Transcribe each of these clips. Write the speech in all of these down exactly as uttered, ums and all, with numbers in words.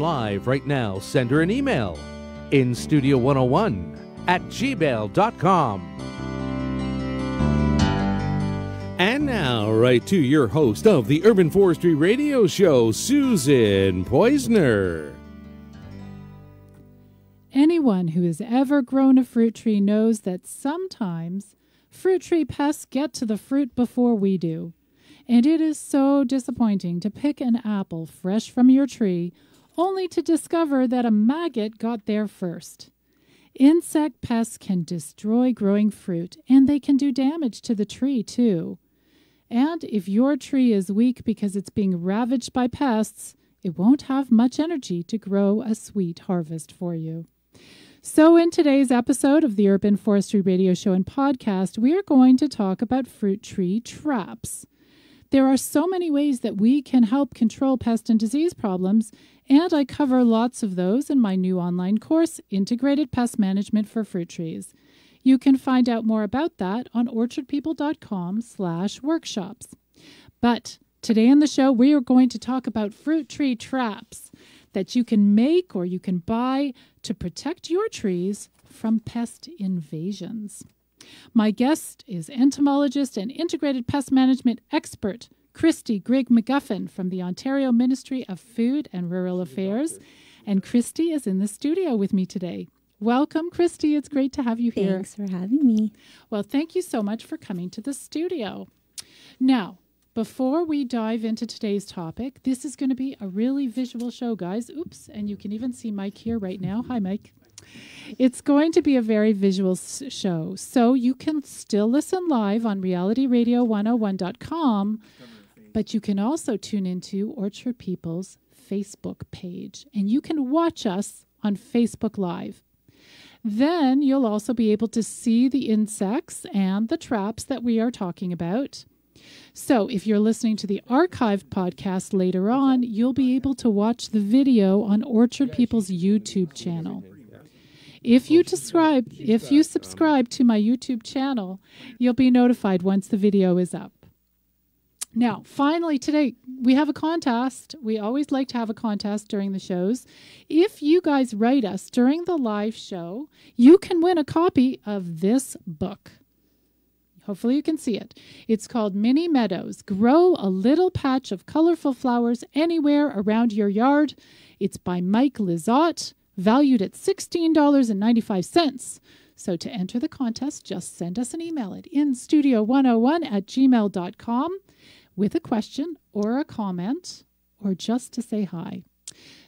Live right now, send her an email, instudio one oh one at gmail dot com. And now, right to your host of the Urban Forestry Radio Show, Susan Poizner. Anyone who has ever grown a fruit tree knows that sometimes fruit tree pests get to the fruit before we do. And it is so disappointing to pick an apple fresh from your tree only to discover that a maggot got there first. Insect pests can destroy growing fruit, and they can do damage to the tree too. And if your tree is weak because it's being ravaged by pests, it won't have much energy to grow a sweet harvest for you. So in today's episode of the Urban Forestry Radio Show and Podcast, we are going to talk about fruit tree traps. There are so many ways that we can help control pest and disease problems, and I cover lots of those in my new online course, Integrated Pest Management for Fruit Trees. You can find out more about that on orchard people dot com slash workshops. But today on the show, we are going to talk about fruit tree traps that you can make or you can buy to protect your trees from pest invasions. My guest is entomologist and integrated pest management expert, Kristy Grigg-McGuffin from the Ontario Ministry of Food and Rural Affairs. And Kristy is in the studio with me today. Welcome, Kristy. It's great to have you here. Thanks for having me. Well, thank you so much for coming to the studio. Now, before we dive into today's topic, this is going to be a really visual show, guys. Oops, and you can even see Mike here right now. Hi, Mike. It's going to be a very visual show, so you can still listen live on reality radio one oh one dot com, but you can also tune into Orchard People's Facebook page, and you can watch us on Facebook Live. Then you'll also be able to see the insects and the traps that we are talking about. So if you're listening to the archived podcast later on, you'll be able to watch the video on Orchard People's YouTube channel. If you, describe, if you subscribe to my YouTube channel, you'll be notified once the video is up. Now, finally, today, we have a contest. We always like to have a contest during the shows. If you guys write us during the live show, you can win a copy of this book. Hopefully you can see it. It's called Mini Meadows. Grow a little patch of colorful flowers anywhere around your yard. It's by Mike Lizotte. Valued at sixteen dollars and ninety-five cents. So to enter the contest, just send us an email at instudio one oh one at gmail dot com with a question or a comment or just to say hi.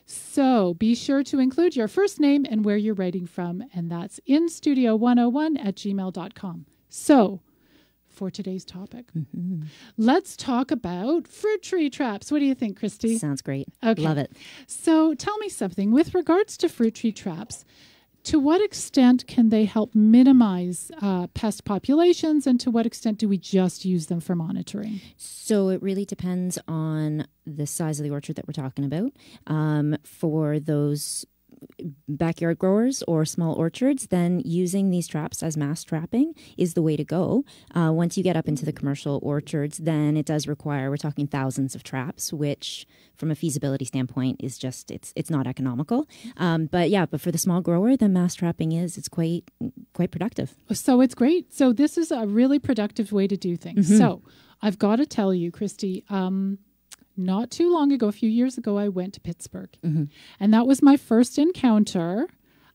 So be sure to include your first name and where you're writing from, and that's instudio one oh one at gmail dot com. So for today's topic, mm-hmm. let's talk about fruit tree traps. What do you think, Kristy? Sounds great. Okay. Love it. So tell me something. With regards to fruit tree traps, to what extent can they help minimize uh, pest populations, and to what extent do we just use them for monitoring? So it really depends on the size of the orchard that we're talking about. Um, for those backyard growers or small orchards, then using these traps as mass trapping is the way to go. Uh, once you get up into the commercial orchards, then it does require, we're talking thousands of traps, which from a feasibility standpoint is just, it's it's not economical. Um, but yeah, but for the small grower, the mass trapping is, it's quite, quite productive. So it's great. So this is a really productive way to do things. Mm-hmm. So I've got to tell you, Kristy, um, not too long ago, a few years ago, I went to Pittsburgh. Mm-hmm. And that was my first encounter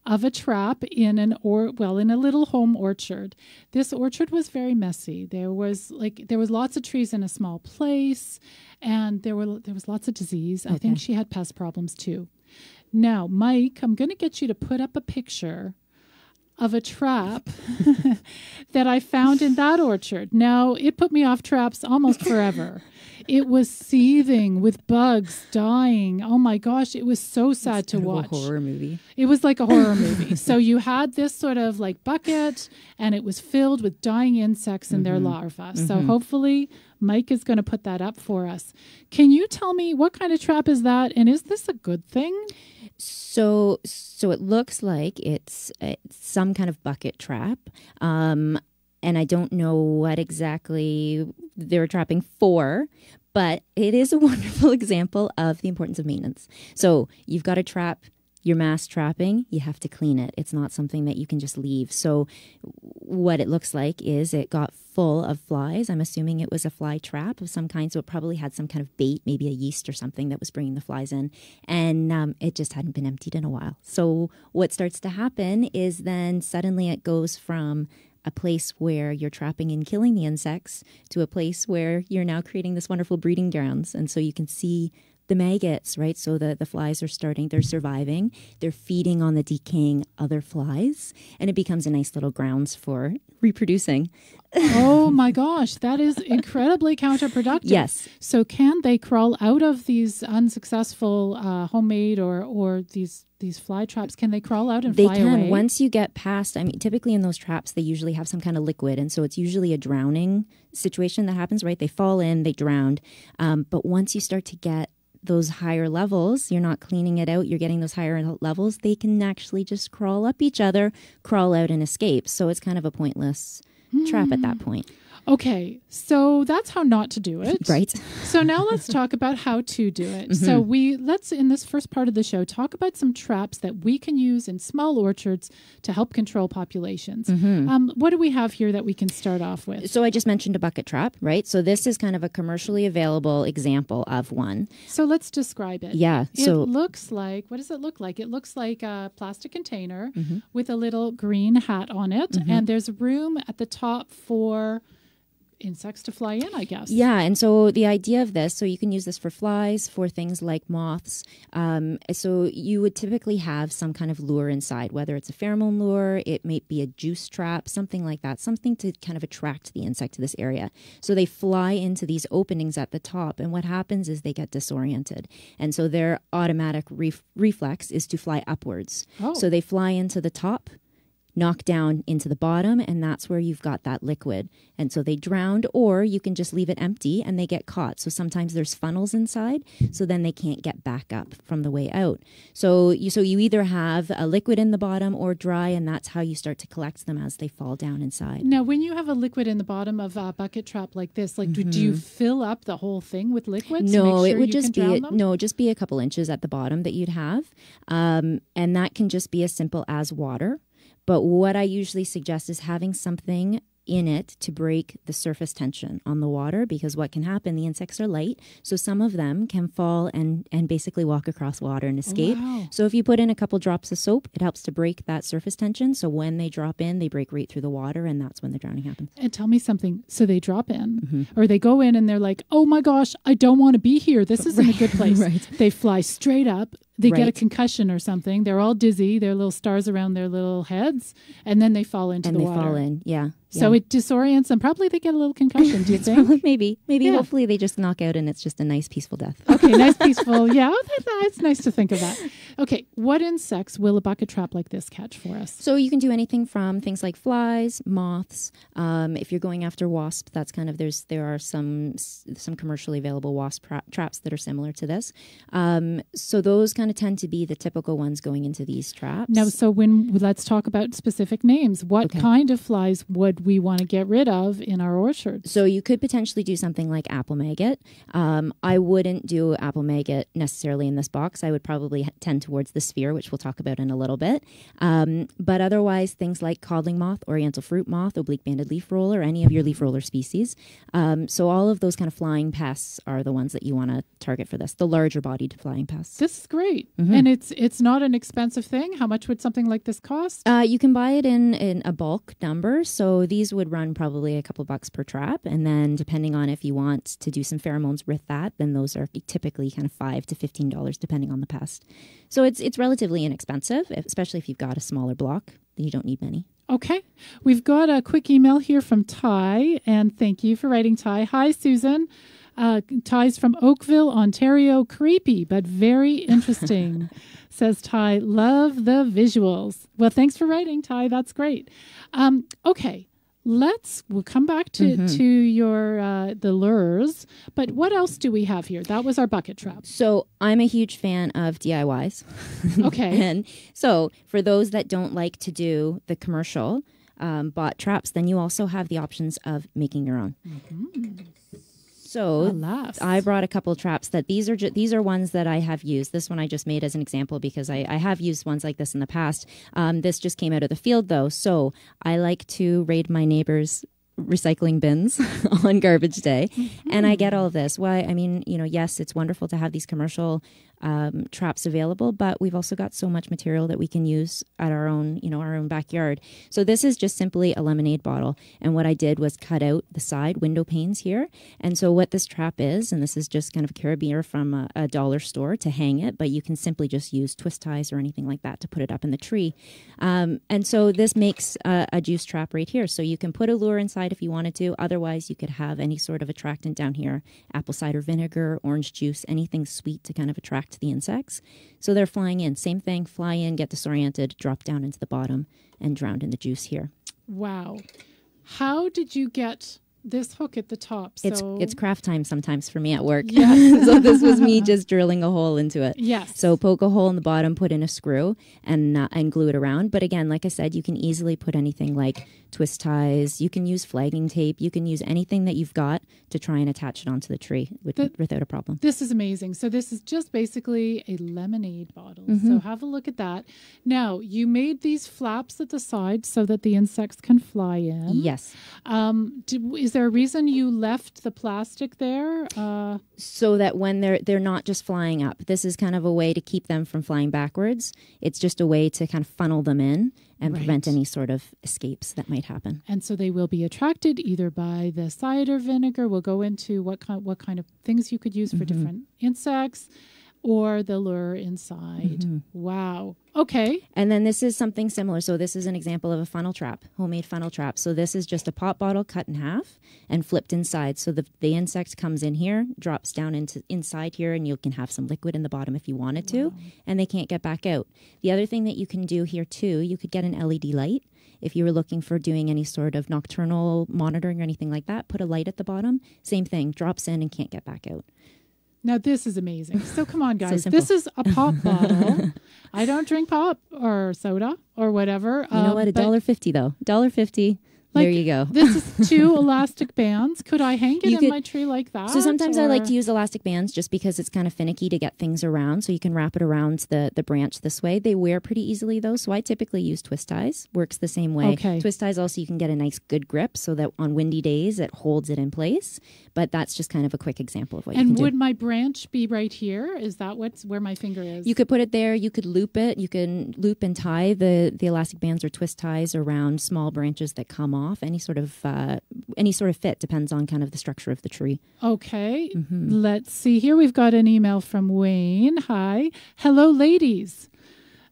of a trap in an or well, in a little home orchard. This orchard was very messy. There was like there was lots of trees in a small place, and there were there was lots of disease. Okay. I think she had pest problems too. Now, Mike, I'm going to get you to put up a picture of a trap that I found in that orchard. Now, it put me off traps almost forever. It was seething with bugs, dying. Oh my gosh, it was so sad to watch. It was a horror movie. It was like a horror movie. So you had this sort of like bucket, and it was filled with dying insects and mm-hmm. their larvae. Mm-hmm. So hopefully Mike is going to put that up for us. Can you tell me what kind of trap is that, and is this a good thing? So, so it looks like it's, it's some kind of bucket trap. Um, and I don't know what exactly they were trapping for, But it is a wonderful example of the importance of maintenance. So you've got a trap, you're mass trapping, you have to clean it. It's not something that you can just leave. So what it looks like is it got full of flies. I'm assuming it was a fly trap of some kind. So it probably had some kind of bait, maybe a yeast or something that was bringing the flies in. And um, it just hadn't been emptied in a while. So what starts to happen is then suddenly it goes from a place where you're trapping and killing the insects to a place where you're now creating this wonderful breeding grounds. And so you can see the maggots, right? So the, the flies are starting, they're surviving, they're feeding on the decaying other flies, and it becomes a nice little grounds for reproducing. Oh my gosh, that is incredibly counterproductive. Yes. So can they crawl out of these unsuccessful uh, homemade or, or these these fly traps? Can they crawl out and they fly can. away? They can. Once you get past, I mean, typically in those traps, they usually have some kind of liquid. And so it's usually a drowning situation that happens, right? They fall in, they drowned. Um, but once you start to get those higher levels, you're not cleaning it out, you're getting those higher levels, they can actually just crawl up each other, crawl out and escape. So it's kind of a pointless mm. trap at that point. Okay, so that's how not to do it. Right. So now let's talk about how to do it. Mm-hmm. So we let's, in this first part of the show, talk about some traps that we can use in small orchards to help control populations. Mm-hmm. Um, what do we have here that we can start off with? So I just mentioned a bucket trap, right? So this is kind of a commercially available example of one. So let's describe it. Yeah. It so looks like, what does it look like? It looks like a plastic container mm-hmm. with a little green hat on it. Mm-hmm. And there's room at the top for insects to fly in, I guess. Yeah, and so the idea of this, so you can use this for flies, for things like moths. Um, so you would typically have some kind of lure inside, whether it's a pheromone lure, it might be a juice trap, something like that, something to kind of attract the insect to this area. So they fly into these openings at the top, and what happens is they get disoriented. And so their automatic ref reflex is to fly upwards. Oh. So they fly into the top, knock down into the bottom, and that's where you've got that liquid. And so they drowned, or you can just leave it empty and they get caught. So sometimes there's funnels inside, so then they can't get back up from the way out. So you, so you either have a liquid in the bottom or dry, and that's how you start to collect them as they fall down inside. Now, when you have a liquid in the bottom of a bucket trap like this, like mm-hmm. do, do you fill up the whole thing with liquids? No, to make sure it would just be a, no, just be a couple inches at the bottom that you'd have, um, and that can just be as simple as water. But what I usually suggest is having something in it to break the surface tension on the water, because what can happen, the insects are light, so some of them can fall and, and basically walk across water and escape. Wow. So if you put in a couple drops of soap, it helps to break that surface tension. So when they drop in, they break right through the water, and that's when the drowning happens. And tell me something. So they drop in, mm-hmm. or they go in and they're like, oh my gosh, I don't want to be here. This isn't right. a good place. Right. They fly straight up. They right. get a concussion or something. They're all dizzy. They're little stars around their little heads, and then they fall into and the water. And they fall in, yeah. So yeah. it disorients them. Probably they get a little concussion, do you think? Probably, maybe. Maybe yeah. hopefully they just knock out and it's just a nice, peaceful death. Okay, nice, peaceful. Yeah, that, that's nice to think of that. Okay, what insects will a bucket trap like this catch for us? So you can do anything from things like flies, moths. Um, if you're going after wasps, that's kind of, there's there are some, some commercially available wasp tra traps that are similar to this. Um, so those kind of tend to be the typical ones going into these traps. Now, so when let's talk about specific names. What okay. kind of flies would we want to get rid of in our orchards? So you could potentially do something like apple maggot. Um, I wouldn't do apple maggot necessarily in this box. I would probably tend towards the sphere, which we'll talk about in a little bit. Um, but otherwise, things like codling moth, Oriental fruit moth, oblique banded leaf roller, any of your leaf roller species. Um, so all of those kind of flying pests are the ones that you want to target for this, the larger bodied flying pests. This is great. Mm-hmm. And it's it's not an expensive thing. How much would something like this cost? Uh, you can buy it in, in a bulk number. So these would run probably a couple bucks per trap. And then depending on if you want to do some pheromones with that, then those are typically kind of five to fifteen dollars depending on the pest. So it's, it's relatively inexpensive, especially if you've got a smaller block. You don't need many. Okay. We've got a quick email here from Ty. And thank you for writing, Ty. Hi, Susan. Uh, Ty's from Oakville, Ontario. Creepy, but very interesting, says Ty. Love the visuals. Well, thanks for writing, Ty. That's great. Um, okay. Let's, we'll come back to, mm-hmm. to your, uh, the lures, but what else do we have here? That was our bucket trap. So I'm a huge fan of D I Ys. Okay. And so for those that don't like to do the commercial um, bought traps, then you also have the options of making your own. Mm-hmm. So I brought a couple traps that these are ju- these are ones that I have used. This one I just made as an example because I, I have used ones like this in the past. Um, this just came out of the field though. So I like to raid my neighbor's recycling bins on garbage day. Mm-hmm. And I get all of this. Why? I mean, you know, yes, it's wonderful to have these commercial um, traps available, but we've also got so much material that we can use at our own, you know, our own backyard. So this is just simply a lemonade bottle. And what I did was cut out the side window panes here. And so what this trap is, and this is just kind of carabiner from a, a dollar store to hang it, but you can simply just use twist ties or anything like that to put it up in the tree. Um, and so this makes a, a juice trap right here. So you can put a lure inside if you wanted to. Otherwise, you could have any sort of attractant down here, apple cider vinegar, orange juice, anything sweet to kind of attract to the insects. So they're flying in. Same thing, fly in, get disoriented, drop down into the bottom and drowned in the juice here. Wow. How did you get this hook at the top? So it's, it's craft time sometimes for me at work. Yes. So this was me just drilling a hole into it. Yes. So poke a hole in the bottom, put in a screw and, uh, and glue it around. But again, like I said, you can easily put anything like twist ties. You can use flagging tape. You can use anything that you've got to try and attach it onto the tree with, the, without a problem. This is amazing. So this is just basically a lemonade bottle. Mm-hmm. So have a look at that. Now, you made these flaps at the side so that the insects can fly in. Yes. Um, do, is Is there a reason you left the plastic there? Uh, so that when they're they're not just flying up. This is kind of a way to keep them from flying backwards. It's just a way to kind of funnel them in and right. prevent any sort of escapes that might happen. And so they will be attracted either by the cider vinegar. We'll go into what kind what kind of things you could use for mm-hmm. different insects. Or the lure inside. Mm-hmm. Wow. Okay. And then this is something similar. So this is an example of a funnel trap, homemade funnel trap. So this is just a pop bottle cut in half and flipped inside. So the, the insect comes in here, drops down into inside here, and you can have some liquid in the bottom if you wanted to, wow. and they can't get back out. The other thing that you can do here too, you could get an L E D light. If you were looking for doing any sort of nocturnal monitoring or anything like that, put a light at the bottom. Same thing, drops in and can't get back out. Now, this is amazing. So come on, guys. So this is a pop bottle. I don't drink pop or soda or whatever. You um, know what? a dollar fifty, though. a dollar fifty. Like, there you go. This is two elastic bands. Could I hang it you in could, my tree like that? So sometimes or? I like to use elastic bands just because it's kind of finicky to get things around. So you can wrap it around the, the branch this way. They wear pretty easily, though. So I typically use twist ties. Works the same way. Okay. Twist ties also, you can get a nice good grip so that on windy days it holds it in place. But that's just kind of a quick example of what and you can do. And would my branch be right here? Is that what's where my finger is? You could put it there. You could loop it. You can loop and tie the, the elastic bands or twist ties around small branches that come off. Off any sort of uh, any sort of fit depends on kind of the structure of the tree. Okay, mm-hmm. Let's see here. We've got an email from Wayne. Hi, hello, ladies.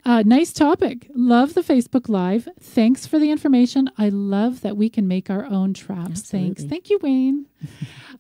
Uh, nice topic. Love the Facebook Live. Thanks for the information. I love that we can make our own traps. Absolutely. Thanks. Thank you, Wayne.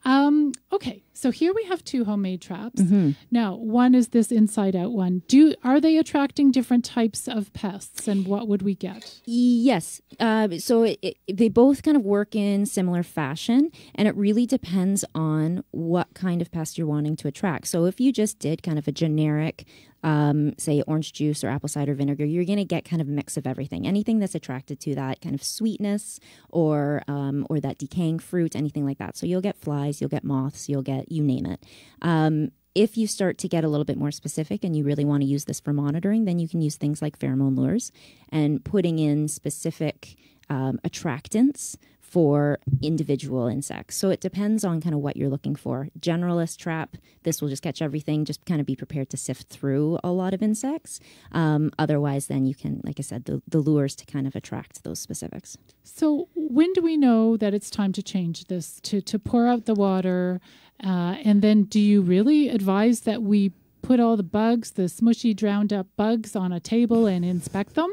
um, okay, so here we have two homemade traps. Mm-hmm. Now, one is this inside-out one. Do are they attracting different types of pests, and what would we get? Yes. Uh, so it, it, they both kind of work in similar fashion, and it really depends on what kind of pest you're wanting to attract. So if you just did kind of a generic Um, say orange juice or apple cider vinegar, you're going to get kind of a mix of everything. Anything that's attracted to that kind of sweetness or um, or that decaying fruit, anything like that. So you'll get flies, you'll get moths, you'll get you name it. Um, if you start to get a little bit more specific and you really want to use this for monitoring, then you can use things like pheromone lures and putting in specific um, attractants for individual insects. So it depends on kind of what you're looking for. Generalist trap, this will just catch everything. Just kind of be prepared to sift through a lot of insects. Um, otherwise, then you can, like I said, the, the lures to kind of attract those specifics. So when do we know that it's time to change this, to, to pour out the water? Uh, and then do you really advise that we put all the bugs, the smushy, drowned up bugs on a table and inspect them?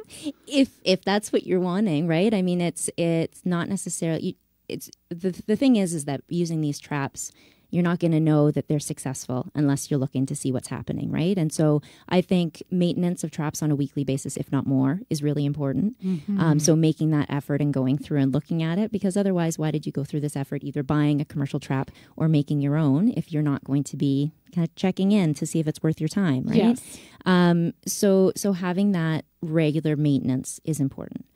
If if that's what you're wanting, right? I mean, it's it's not necessarily, it's the, the thing is, is that using these traps, you're not going to know that they're successful unless you're looking to see what's happening, right? And so I think maintenance of traps on a weekly basis, if not more, is really important. Mm-hmm. Um, so making that effort and going through and looking at it, because otherwise, why did you go through this effort, either buying a commercial trap or making your own, if you're not going to be kind of checking in to see if it's worth your time, right? Yes. Um, so, so having that regular maintenance is important.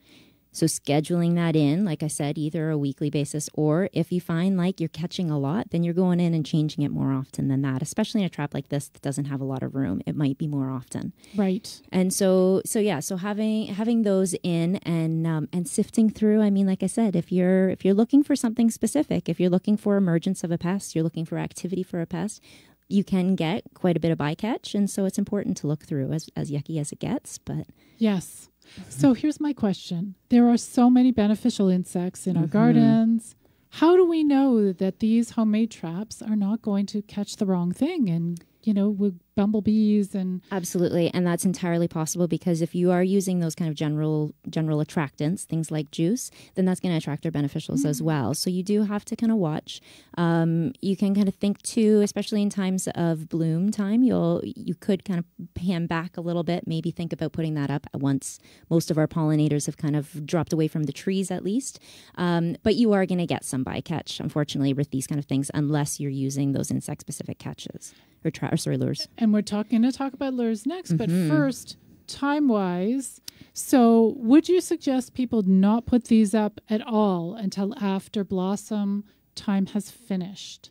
So scheduling that in, like I said, either a weekly basis, or if you find like you're catching a lot, then you're going in and changing it more often than that, especially in a trap like this that doesn't have a lot of room. It might be more often. Right. And so, so yeah, so having, having those in and, um, and sifting through, I mean, like I said, if you're, if you're looking for something specific, if you're looking for emergence of a pest, you're looking for activity for a pest, you can get quite a bit of bycatch. And so it's important to look through, as, as yucky as it gets, but. Yes. So here's my question. There are so many beneficial insects in mm-hmm. our gardens. How do we know that these homemade traps are not going to catch the wrong thing and, you know, with bumblebees and... Absolutely. And that's entirely possible, because if you are using those kind of general general attractants, things like juice, then that's going to attract their beneficials mm. as well. So you do have to kind of watch. Um, you can kind of think too, especially in times of bloom time, you'll you could kind of pan back a little bit, maybe think about putting that up once most of our pollinators have kind of dropped away from the trees at least. Um, but you are going to get some bycatch, unfortunately, with these kind of things, unless you're using those insect-specific catches. Or, tra- or sorry, lures. And we're talking to talk about lures next, but mm-hmm. first, time-wise, so would you suggest people not put these up at all until after blossom time has finished?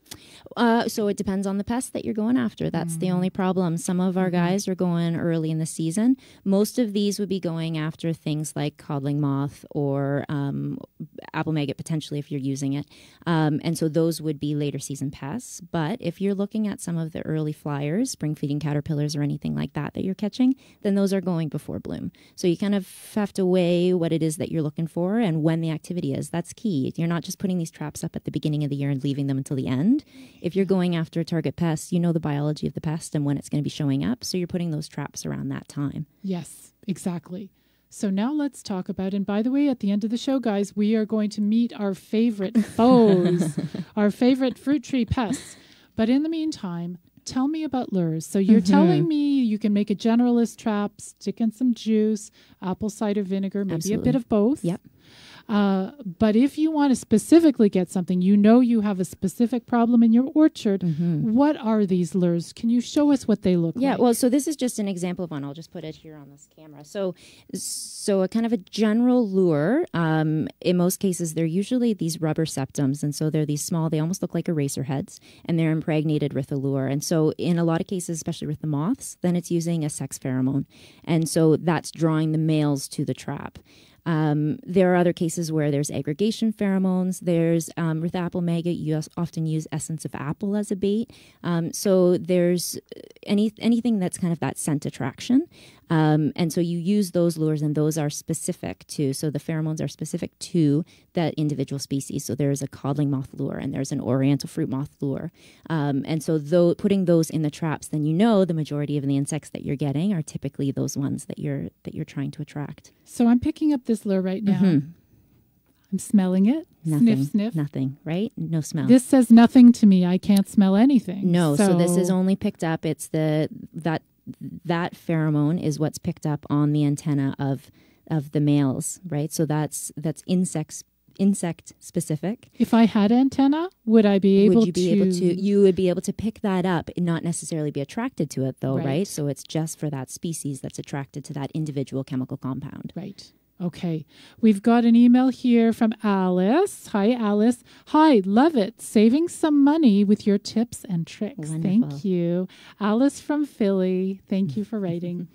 Uh, so it depends on the pest that you're going after. That's mm. the only problem. Some of our guys are going early in the season. Most of these would be going after things like codling moth or um, apple maggot, potentially, if you're using it. Um, and so those would be later season pests. But if you're looking at some of the early flyers, spring feeding caterpillars or anything like that that you're catching, then those are going before bloom. So you kind of have to weigh what it is that you're looking for and when the activity is. That's key. You're not just putting these traps up at the beginning of the year and leaving them until the end. If you're going after a target pest, you know the biology of the pest and when it's going to be showing up. So you're putting those traps around that time. Yes, exactly. So now let's talk about, and by the way, at the end of the show, guys, we are going to meet our favorite foes, our favorite fruit tree pests. But in the meantime, tell me about lures. So you're mm-hmm. telling me you can make a generalist trap, stick in some juice, apple cider vinegar, maybe Absolutely. A bit of both. Yep. Uh, but if you want to specifically get something, you know you have a specific problem in your orchard, mm-hmm. what are these lures? Can you show us what they look yeah, like? Yeah, well, so this is just an example of one. I'll just put it here on this camera. So so a kind of a general lure, um, in most cases, they're usually these rubber septums. And so they're these small, they almost look like eraser heads, and they're impregnated with a lure. And so in a lot of cases, especially with the moths, then it's using a sex pheromone. And so that's drawing the males to the trap. Um, there are other cases where there's aggregation pheromones. There's, um, with apple maggot, you often use essence of apple as a bait. Um, so there's any, anything that's kind of that scent attraction. Um, and so you use those lures, and those are specific to, so the pheromones are specific to that individual species. So there's a codling moth lure, and there's an Oriental fruit moth lure. Um, and so though putting those in the traps, then you know the majority of the insects that you're getting are typically those ones that you're, that you're trying to attract. So I'm picking up this lure right now. Mm-hmm. I'm smelling it. Nothing, sniff, sniff. Nothing, right? No smell. This says nothing to me. I can't smell anything. No, so, so this is only picked up. It's the, that, that pheromone is what's picked up on the antenna of of the males, right? So that's that's insects insect specific. If I had antenna, would I be able would you be to able to you would be able to pick that up and not necessarily be attracted to it though, right? right? So it's just for that species that's attracted to that individual chemical compound. Right. Okay. We've got an email here from Alice. Hi, Alice. Hi, love it. Saving some money with your tips and tricks. Wonderful. Thank you. Alice from Philly. Thank you for writing.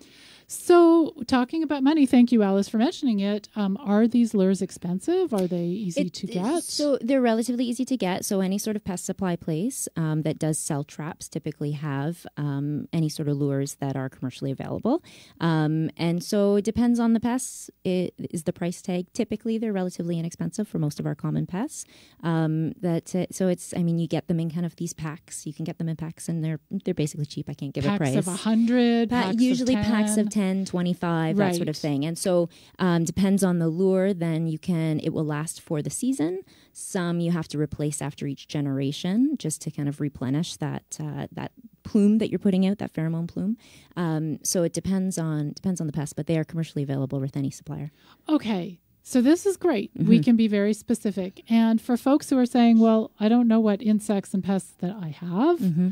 So talking about money, thank you, Alice, for mentioning it. Um, are these lures expensive? Are they easy it, to get? So they're relatively easy to get. So any sort of pest supply place um, that does sell traps typically have um, any sort of lures that are commercially available. Um, and so it depends on the pests. It is the price tag. Typically, they're relatively inexpensive for most of our common pests. Um, that uh, so it's I mean, you get them in kind of these packs. You can get them in packs, and they're they're basically cheap. I can't give packs a price. Of one hundred, pa- packs usually of ten. Packs of ten, twenty-five, right. That sort of thing. And so um, depends on the lure, then you can, it will last for the season. Some you have to replace after each generation just to kind of replenish that uh, that plume that you're putting out, that pheromone plume. Um, so it depends on, depends on the pest, but they are commercially available with any supplier. Okay. So this is great. Mm-hmm. We can be very specific. And for folks who are saying, well, I don't know what insects and pests that I have, mm-hmm.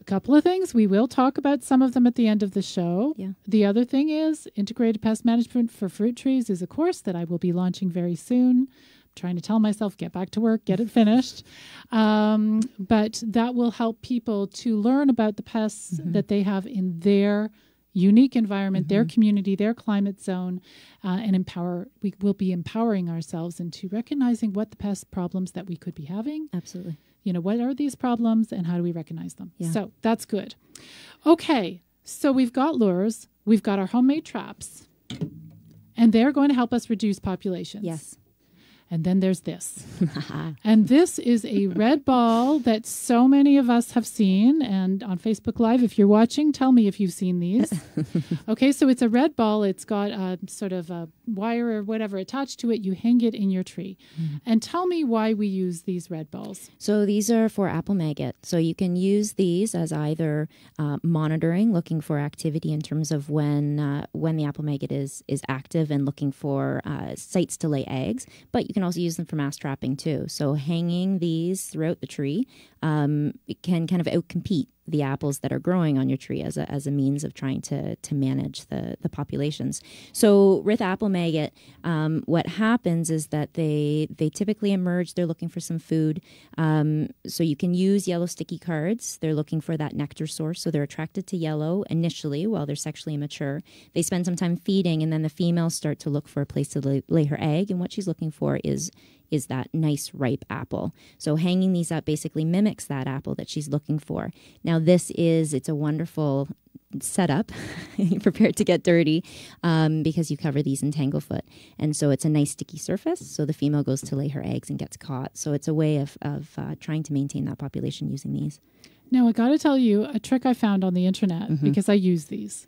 a couple of things. We will talk about some of them at the end of the show. Yeah. The other thing is Integrated Pest Management for Fruit Trees is a course that I will be launching very soon. I'm trying to tell myself, get back to work, get it finished. Um, but that will help people to learn about the pests mm-hmm. that they have in their unique environment, mm-hmm. their community, their climate zone, uh, and empower. We will be empowering ourselves into recognizing what the pest problems that we could be having. Absolutely. You know, what are these problems and how do we recognize them? Yeah. So that's good. Okay, so we've got lures, we've got our homemade traps, and they're going to help us reduce populations. Yes. And then there's this. And this is a red ball that so many of us have seen. And on Facebook Live, if you're watching, tell me if you've seen these. Okay, so it's a red ball. It's got a sort of a wire or whatever attached to it. You hang it in your tree. Mm-hmm. And tell me why we use these red balls. So these are for apple maggot. So you can use these as either uh, monitoring, looking for activity in terms of when uh, when the apple maggot is, is active and looking for uh, sites to lay eggs. But you can also use them for mass trapping too. So hanging these throughout the tree um, can kind of outcompete the apples that are growing on your tree as a, as a means of trying to to manage the, the populations. So with apple maggot, um, what happens is that they they typically emerge. They're looking for some food. Um, so you can use yellow sticky cards. They're looking for that nectar source. So they're attracted to yellow initially while they're sexually immature. They spend some time feeding, and then the females start to look for a place to lay, lay her egg. And what she's looking for is is that nice ripe apple. So hanging these up basically mimics that apple that she's looking for. Now this is, it's a wonderful setup. You're prepared to get dirty um, because you cover these in tanglefoot. And so it's a nice sticky surface. So the female goes to lay her eggs and gets caught. So it's a way of, of uh, trying to maintain that population using these. Now I gotta tell you a trick I found on the internet mm-hmm. because I use these.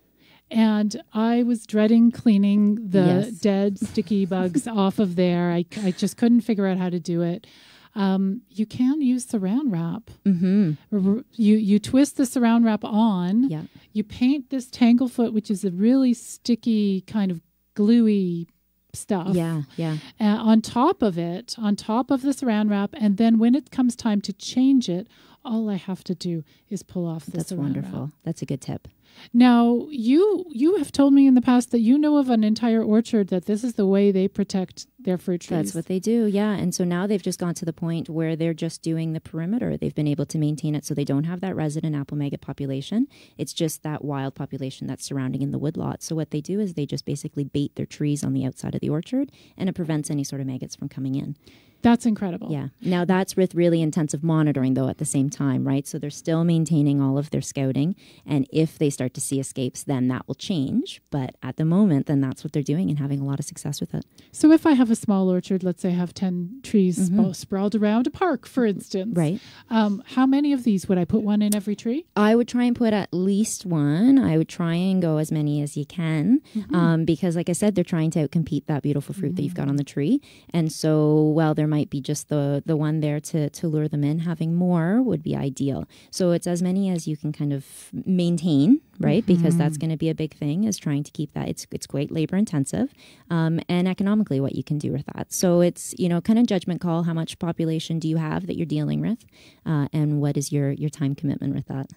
And I was dreading cleaning the yes. dead sticky bugs off of there. I, I just couldn't figure out how to do it. Um, you can use saran wrap. Mm-hmm. You you twist the saran wrap on. Yeah. You paint this tanglefoot, which is a really sticky kind of gluey stuff. Yeah, yeah. Uh, on top of it, on top of the saran wrap, and then when it comes time to change it, all I have to do is pull off the saran wrap. That's wonderful. That's a good tip. Now, you you have told me in the past that you know of an entire orchard that this is the way they protect their fruit trees. That's what they do, yeah. And so now they've just gone to the point where they're just doing the perimeter. They've been able to maintain it so they don't have that resident apple maggot population. It's just that wild population that's surrounding in the woodlot. So what they do is they just basically bait their trees on the outside of the orchard, and it prevents any sort of maggots from coming in. That's incredible. Yeah. Now that's with really intensive monitoring though at the same time, right? So they're still maintaining all of their scouting, and if they start to see escapes, then that will change. But at the moment, then that's what they're doing and having a lot of success with it. So if I have a small orchard, let's say I have ten trees mm-hmm. sp sprawled around a park, for instance. Right. Um, how many of these would I put one in every tree? I would try and put at least one. I would try and go as many as you can mm-hmm. um, because like I said, they're trying to outcompete that beautiful fruit mm-hmm. that you've got on the tree. And so while they're might be just the the one there to, to lure them in, having more would be ideal. So it's as many as you can kind of maintain, right? Mm-hmm. Because that's going to be a big thing, is trying to keep that. It's it's quite labor intensive um, and economically what you can do with that. So it's, you know, kind of judgment call. How much population do you have that you're dealing with uh, and what is your, your time commitment with that?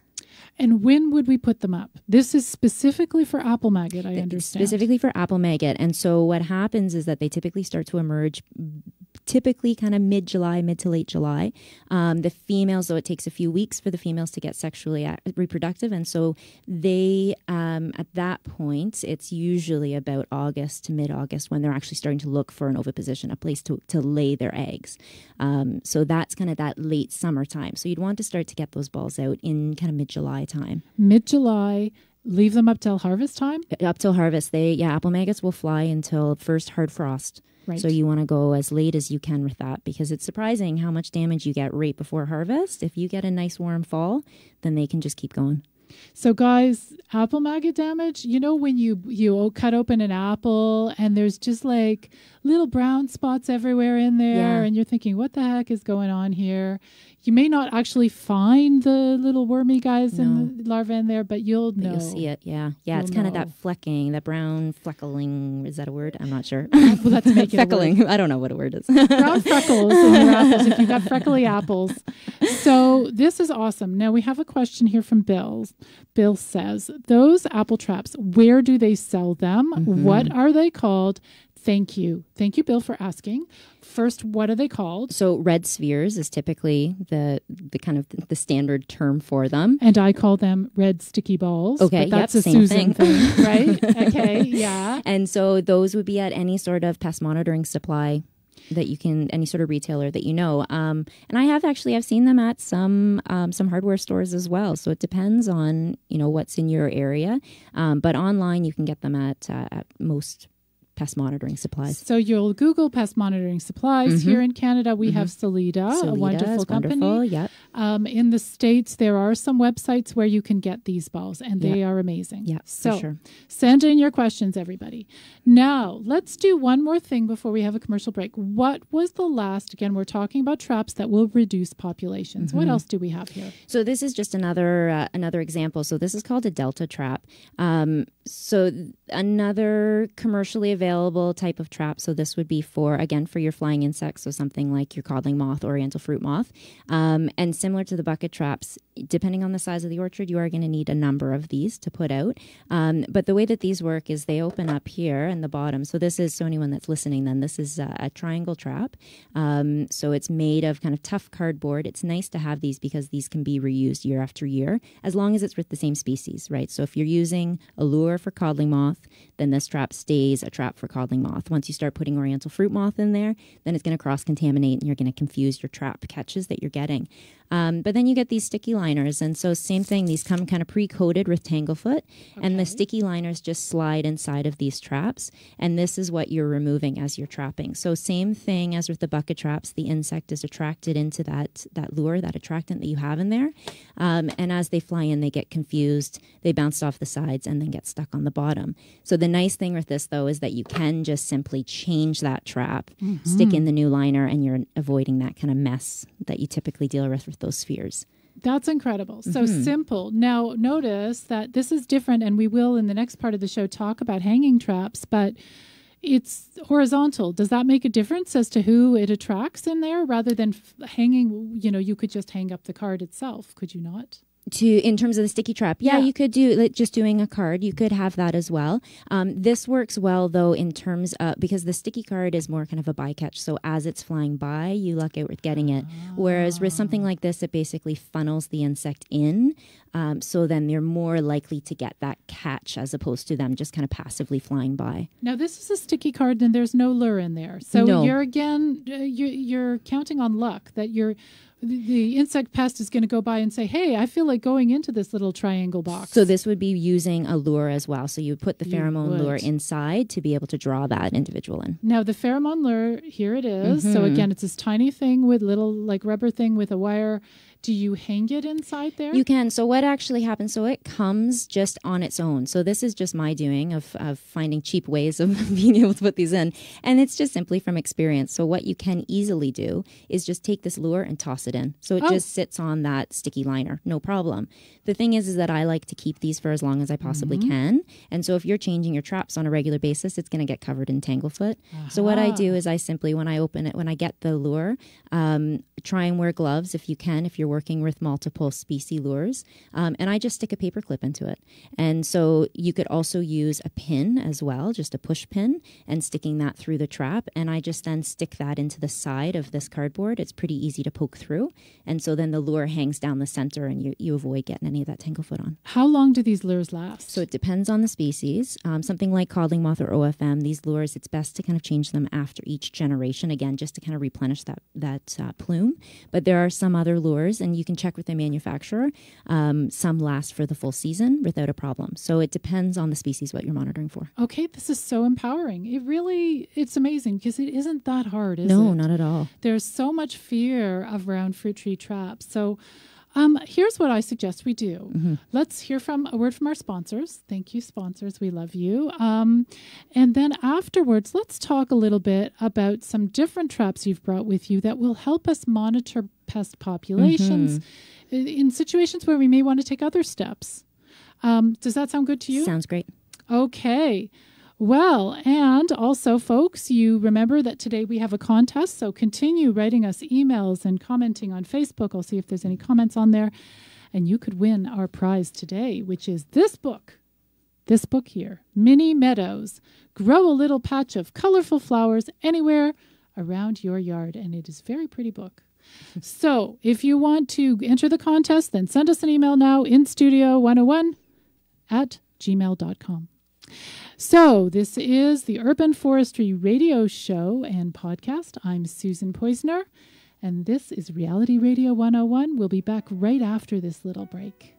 And when would we put them up? This is specifically for apple maggot, I understand. Specifically for apple maggot. And so what happens is that they typically start to emerge typically kind of mid-July, mid to late July. Um, the females, though, it takes a few weeks for the females to get sexually reproductive. And so they, um, at that point, it's usually about August to mid-August when they're actually starting to look for an oviposition, a place to, to lay their eggs. Um, so that's kind of that late summertime. So you'd want to start to get those balls out in kind of mid-July. Time. Mid-July, leave them up till harvest time? Up till harvest. They, yeah, apple maggots will fly until first hard frost. Right. So you want to go as late as you can with that, because it's surprising how much damage you get right before harvest. If you get a nice warm fall, then they can just keep going. So guys, apple maggot damage, you know, when you, you cut open an apple and there's just like little brown spots everywhere in there, yeah, and you're thinking, what the heck is going on here? You may not actually find the little wormy guys and no. larvae in there, but you'll but know. You'll see it, yeah. Yeah, you'll it's kind of that flecking, that brown fleckling. Is that a word? I'm not sure. Well, that's making Feckling. It I don't know what a word is. Brown freckles in your apples if you've got freckly apples. So this is awesome. Now, we have a question here from Bill. Bill says, those apple traps, where do they sell them? Mm-hmm. What are they called? Thank you. Thank you, Bill, for asking. First, what are they called? So red spheres is typically the the kind of the standard term for them. And I call them red sticky balls. Okay, but that's yep, a same Susan thing. thing, right? Okay, yeah. And so those would be at any sort of pest monitoring supply that you can, any sort of retailer that you know. Um, and I have actually, I've seen them at some um, some hardware stores as well. So it depends on, you know, what's in your area. Um, but online, you can get them at, uh, at most pest monitoring supplies. So you'll Google pest monitoring supplies. Mm-hmm. Here in Canada, we mm-hmm. have Solida, Solida, a wonderful company. Wonderful, yep. um, in the States, there are some websites where you can get these balls, and yep. they are amazing. Yeah, so for sure. Send in your questions, everybody. Now, let's do one more thing before we have a commercial break. What was the last? Again, we're talking about traps that will reduce populations. Mm-hmm. What else do we have here? So this is just another uh, another example. So this is called a delta trap. Um, so another commercially available Available type of trap. So this would be for, again, for your flying insects, so something like your codling moth, Oriental fruit moth. Um, and similar to the bucket traps, depending on the size of the orchard, you are going to need a number of these to put out. Um, but the way that these work is they open up here in the bottom. So this is, so anyone that's listening then, this is a, a triangle trap. Um, so it's made of kind of tough cardboard. It's nice to have these because these can be reused year after year, as long as it's with the same species, right? So if you're using a lure for codling moth, then this trap stays a trap for codling moth. Once you start putting Oriental fruit moth in there, then it's going to cross-contaminate and you're going to confuse your trap catches that you're getting. Um, but then you get these sticky liners. And so same thing, these come kind of pre-coated with tanglefoot. Okay. And the sticky liners just slide inside of these traps. And this is what you're removing as you're trapping. So same thing as with the bucket traps, the insect is attracted into that, that lure, that attractant that you have in there. Um, and as they fly in, they get confused. They bounce off the sides and then get stuck on the bottom. So the nice thing with this, though, is that you can just simply change that trap, mm-hmm. stick in the new liner, and you're avoiding that kind of mess that you typically deal with with those spheres. That's incredible. So mm-hmm. simple. Now, notice that this is different, and we will in the next part of the show talk about hanging traps, but it's horizontal. Does that make a difference as to who it attracts in there rather than f hanging? You know, you could just hang up the card itself, could you not? To in terms of the sticky trap, yeah, yeah, you could do like just doing a card. You could have that as well. Um, this works well though in terms of, because the sticky card is more kind of a bycatch. So as it's flying by, you luck out with getting it. Oh. Whereas with something like this, it basically funnels the insect in. Um, so then they're more likely to get that catch as opposed to them just kind of passively flying by. Now this is a sticky card, and there's no lure in there. So no. you're again, uh, you, you're counting on luck that you're. The insect pest is going to go by and say, hey, I feel like going into this little triangle box. So this would be using a lure as well. So you put the pheromone lure inside to be able to draw that individual in. Now, the pheromone lure, here it is. Mm-hmm. So again, it's this tiny thing with little like rubber thing with a wire. Do you hang it inside there? You can. So what actually happens, so it comes just on its own. So this is just my doing of, of finding cheap ways of being able to put these in. And it's just simply from experience. So what you can easily do is just take this lure and toss it in. So it oh. just sits on that sticky liner. No problem. The thing is, is that I like to keep these for as long as I possibly mm-hmm. can. And so if you're changing your traps on a regular basis, it's going to get covered in tanglefoot. Uh-huh. So what I do is I simply, when I open it, when I get the lure, um, try and wear gloves if you can, if you're working with multiple species lures, um, and I just stick a paper clip into it. And so you could also use a pin as well, just a push pin, and sticking that through the trap. And I just then stick that into the side of this cardboard. It's pretty easy to poke through. And so then the lure hangs down the center and you, you avoid getting any of that tanglefoot on. How long do these lures last? So it depends on the species. Um, something like codling moth or O F M, these lures, it's best to kind of change them after each generation, again, just to kind of replenish that, that uh, plume. But there are some other lures, and you can check with the manufacturer. Um, some last for the full season without a problem. So it depends on the species, what you're monitoring for. Okay, this is so empowering. It really, it's amazing because it isn't that hard, is it? No, not at all. There's so much fear of round fruit tree traps. So Um, here's what I suggest we do. Mm-hmm. Let's hear from a word from our sponsors. Thank you, sponsors. We love you. Um, and then afterwards, let's talk a little bit about some different traps you've brought with you that will help us monitor pest populations mm-hmm. in situations where we may want to take other steps. Um, does that sound good to you? Sounds great. Okay. Well, and also, folks, you remember that today we have a contest, so continue writing us emails and commenting on Facebook. I'll see if there's any comments on there. And you could win our prize today, which is this book, this book here, Mini Meadows. Grow a little patch of colorful flowers anywhere around your yard. And it is a very pretty book. So if you want to enter the contest, then send us an email now, instudio one oh one at gmail dot com. So this is the Urban Forestry Radio Show and Podcast. I'm Susan Poizner, and this is Reality Radio one oh one. We'll be back right after this little break.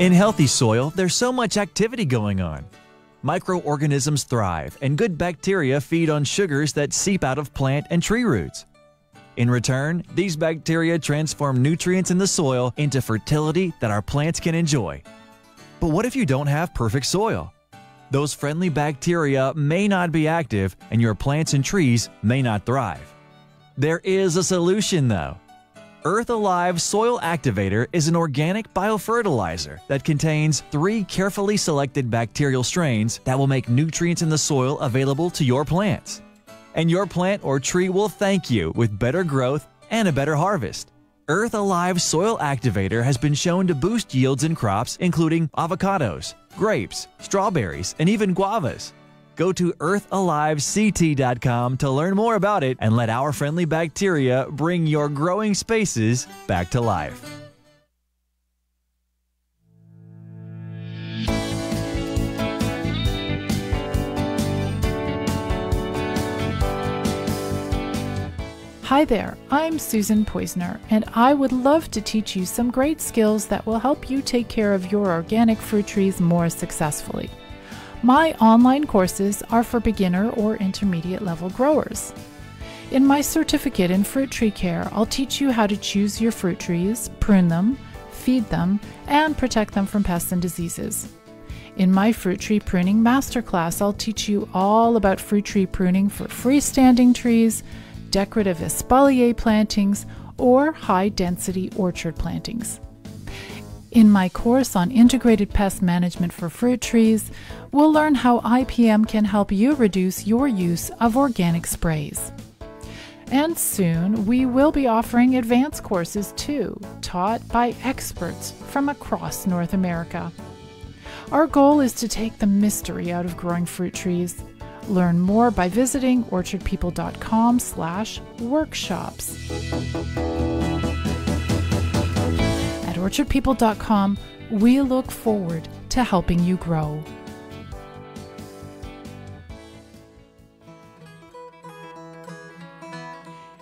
In healthy soil, there's so much activity going on. Microorganisms thrive, and good bacteria feed on sugars that seep out of plant and tree roots. In return, these bacteria transform nutrients in the soil into fertility that our plants can enjoy. But what if you don't have perfect soil? Those friendly bacteria may not be active, and your plants and trees may not thrive. There is a solution, though. Earth Alive Soil Activator is an organic biofertilizer that contains three carefully selected bacterial strains that will make nutrients in the soil available to your plants. And your plant or tree will thank you with better growth and a better harvest. Earth Alive Soil Activator has been shown to boost yields in crops including avocados, grapes, strawberries, and even guavas. Go to earth alive c t dot com to learn more about it and let our friendly bacteria bring your growing spaces back to life. Hi there, I'm Susan Poizner, and I would love to teach you some great skills that will help you take care of your organic fruit trees more successfully. My online courses are for beginner or intermediate level growers. In my Certificate in Fruit Tree Care, I'll teach you how to choose your fruit trees, prune them, feed them, and protect them from pests and diseases. In my Fruit Tree Pruning Masterclass, I'll teach you all about fruit tree pruning for freestanding trees, decorative espalier plantings, or high-density orchard plantings. In my course on Integrated Pest Management for Fruit Trees, we'll learn how I P M can help you reduce your use of organic sprays. And soon, we will be offering advanced courses too, taught by experts from across North America. Our goal is to take the mystery out of growing fruit trees. Learn more by visiting orchard people dot com slash workshops. At orchard people dot com, we look forward to helping you grow.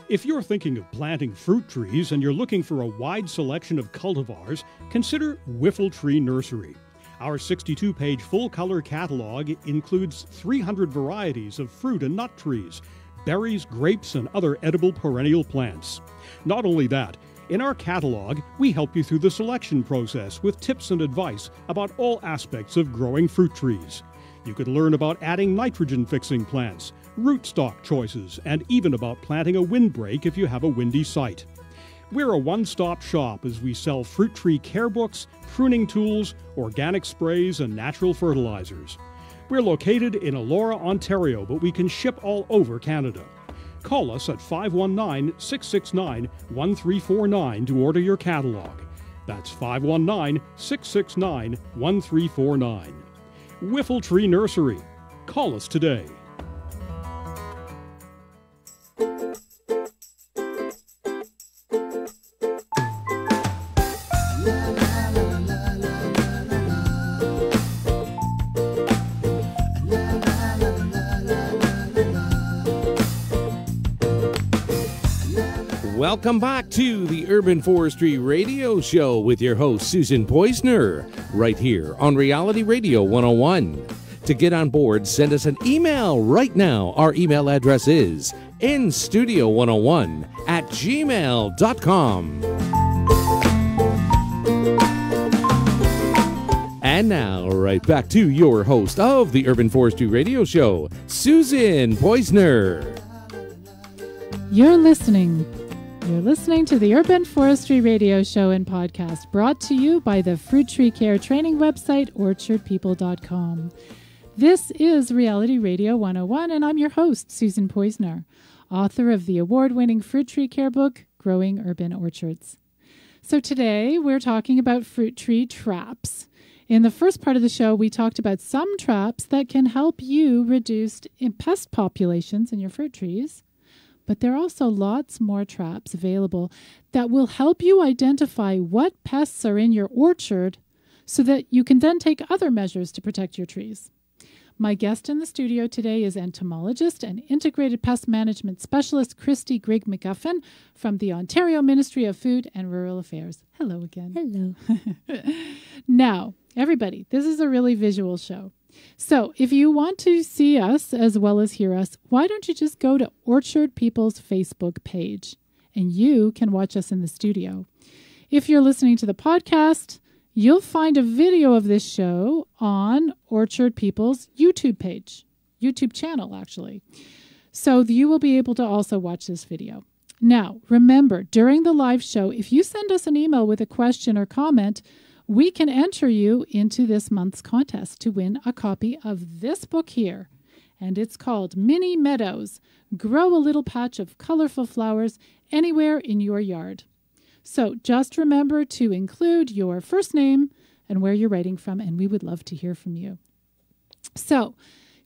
If you're thinking of planting fruit trees and you're looking for a wide selection of cultivars, consider Whiffletree Nursery. Our sixty-two page full-color catalog includes three hundred varieties of fruit and nut trees, berries, grapes, and other edible perennial plants. Not only that, in our catalog, we help you through the selection process with tips and advice about all aspects of growing fruit trees. You could learn about adding nitrogen-fixing plants, rootstock choices, and even about planting a windbreak if you have a windy site. We're a one-stop shop as we sell fruit tree care books, pruning tools, organic sprays, and natural fertilizers. We're located in Elora, Ontario, but we can ship all over Canada. Call us at five one nine, six six nine, one three four nine to order your catalog. That's five one nine, six six nine, one three four nine. Whiffletree Nursery. Call us today. Welcome back to the Urban Forestry Radio Show with your host, Susan Poizner, right here on Reality Radio one oh one. To get on board, send us an email right now. Our email address is instudio one oh one at gmail dot com. And now, right back to your host of the Urban Forestry Radio Show, Susan Poizner. You're listening. You're listening to the Urban Forestry Radio Show and Podcast, brought to you by the Fruit Tree Care training website, orchard people dot com. This is Reality Radio one oh one, and I'm your host, Susan Poizner, author of the award-winning Fruit Tree Care book, Growing Urban Orchards. So today, we're talking about fruit tree traps. In the first part of the show, we talked about some traps that can help you reduce pest populations in your fruit trees. But there are also lots more traps available that will help you identify what pests are in your orchard so that you can then take other measures to protect your trees. My guest in the studio today is entomologist and integrated pest management specialist Kristy Grigg-McGuffin from the Ontario Ministry of Food and Rural Affairs. Hello again. Hello. Now, everybody, this is a really visual show. So if you want to see us as well as hear us, why don't you just go to Orchard People's Facebook page and you can watch us in the studio. If you're listening to the podcast, you'll find a video of this show on Orchard People's YouTube page, YouTube channel, actually. So you will be able to also watch this video. Now, remember, during the live show, if you send us an email with a question or comment, we can enter you into this month's contest to win a copy of this book here. And it's called Mini Meadows, Grow a Little Patch of Colorful Flowers Anywhere in Your Yard. So just remember to include your first name and where you're writing from, and we would love to hear from you. So,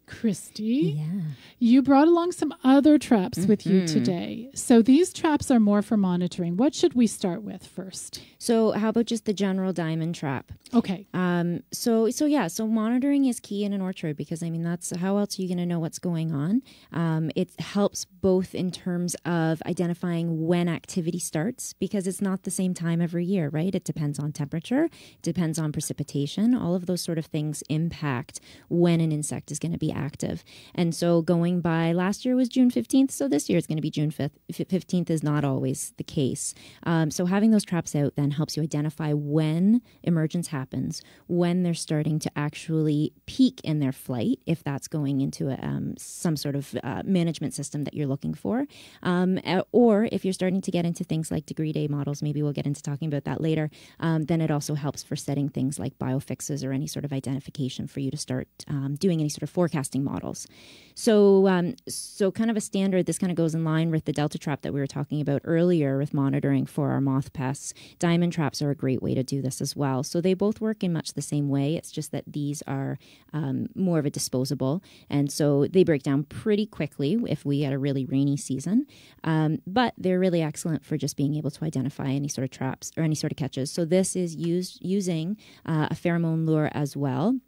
Kristy, yeah. you brought along some other traps mm-hmm. with you today. So these traps are more for monitoring. What should we start with first? So how about just the general diamond trap? Okay. Um, so, so yeah, so monitoring is key in an orchard because, I mean, that's how else are you going to know what's going on? Um, it helps both in terms of identifying when activity starts because it's not the same time every year, right? It depends on temperature, depends on precipitation. All of those sort of things impact when an insect is going to be active. And so going by last year was June fifteenth, so this year is going to be June fifth. fifteenth is not always the case. Um, so having those traps out then helps you identify when emergence happens, when they're starting to actually peak in their flight, if that's going into a, um, some sort of uh, management system that you're looking for. Um, or if you're starting to get into things like degree day models, maybe we'll get into talking about that later, um, then it also helps for setting things like biofixes or any sort of identification for you to start um, doing any sort of forecast models. So um, so kind of a standard, this kind of goes in line with the delta trap that we were talking about earlier with monitoring for our moth pests. Diamond traps are a great way to do this as well. So they both work in much the same way. It's just that these are um, more of a disposable. And so they break down pretty quickly if we had a really rainy season. Um, but they're really excellent for just being able to identify any sort of traps or any sort of catches. So this is used using uh, a pheromone lure as well.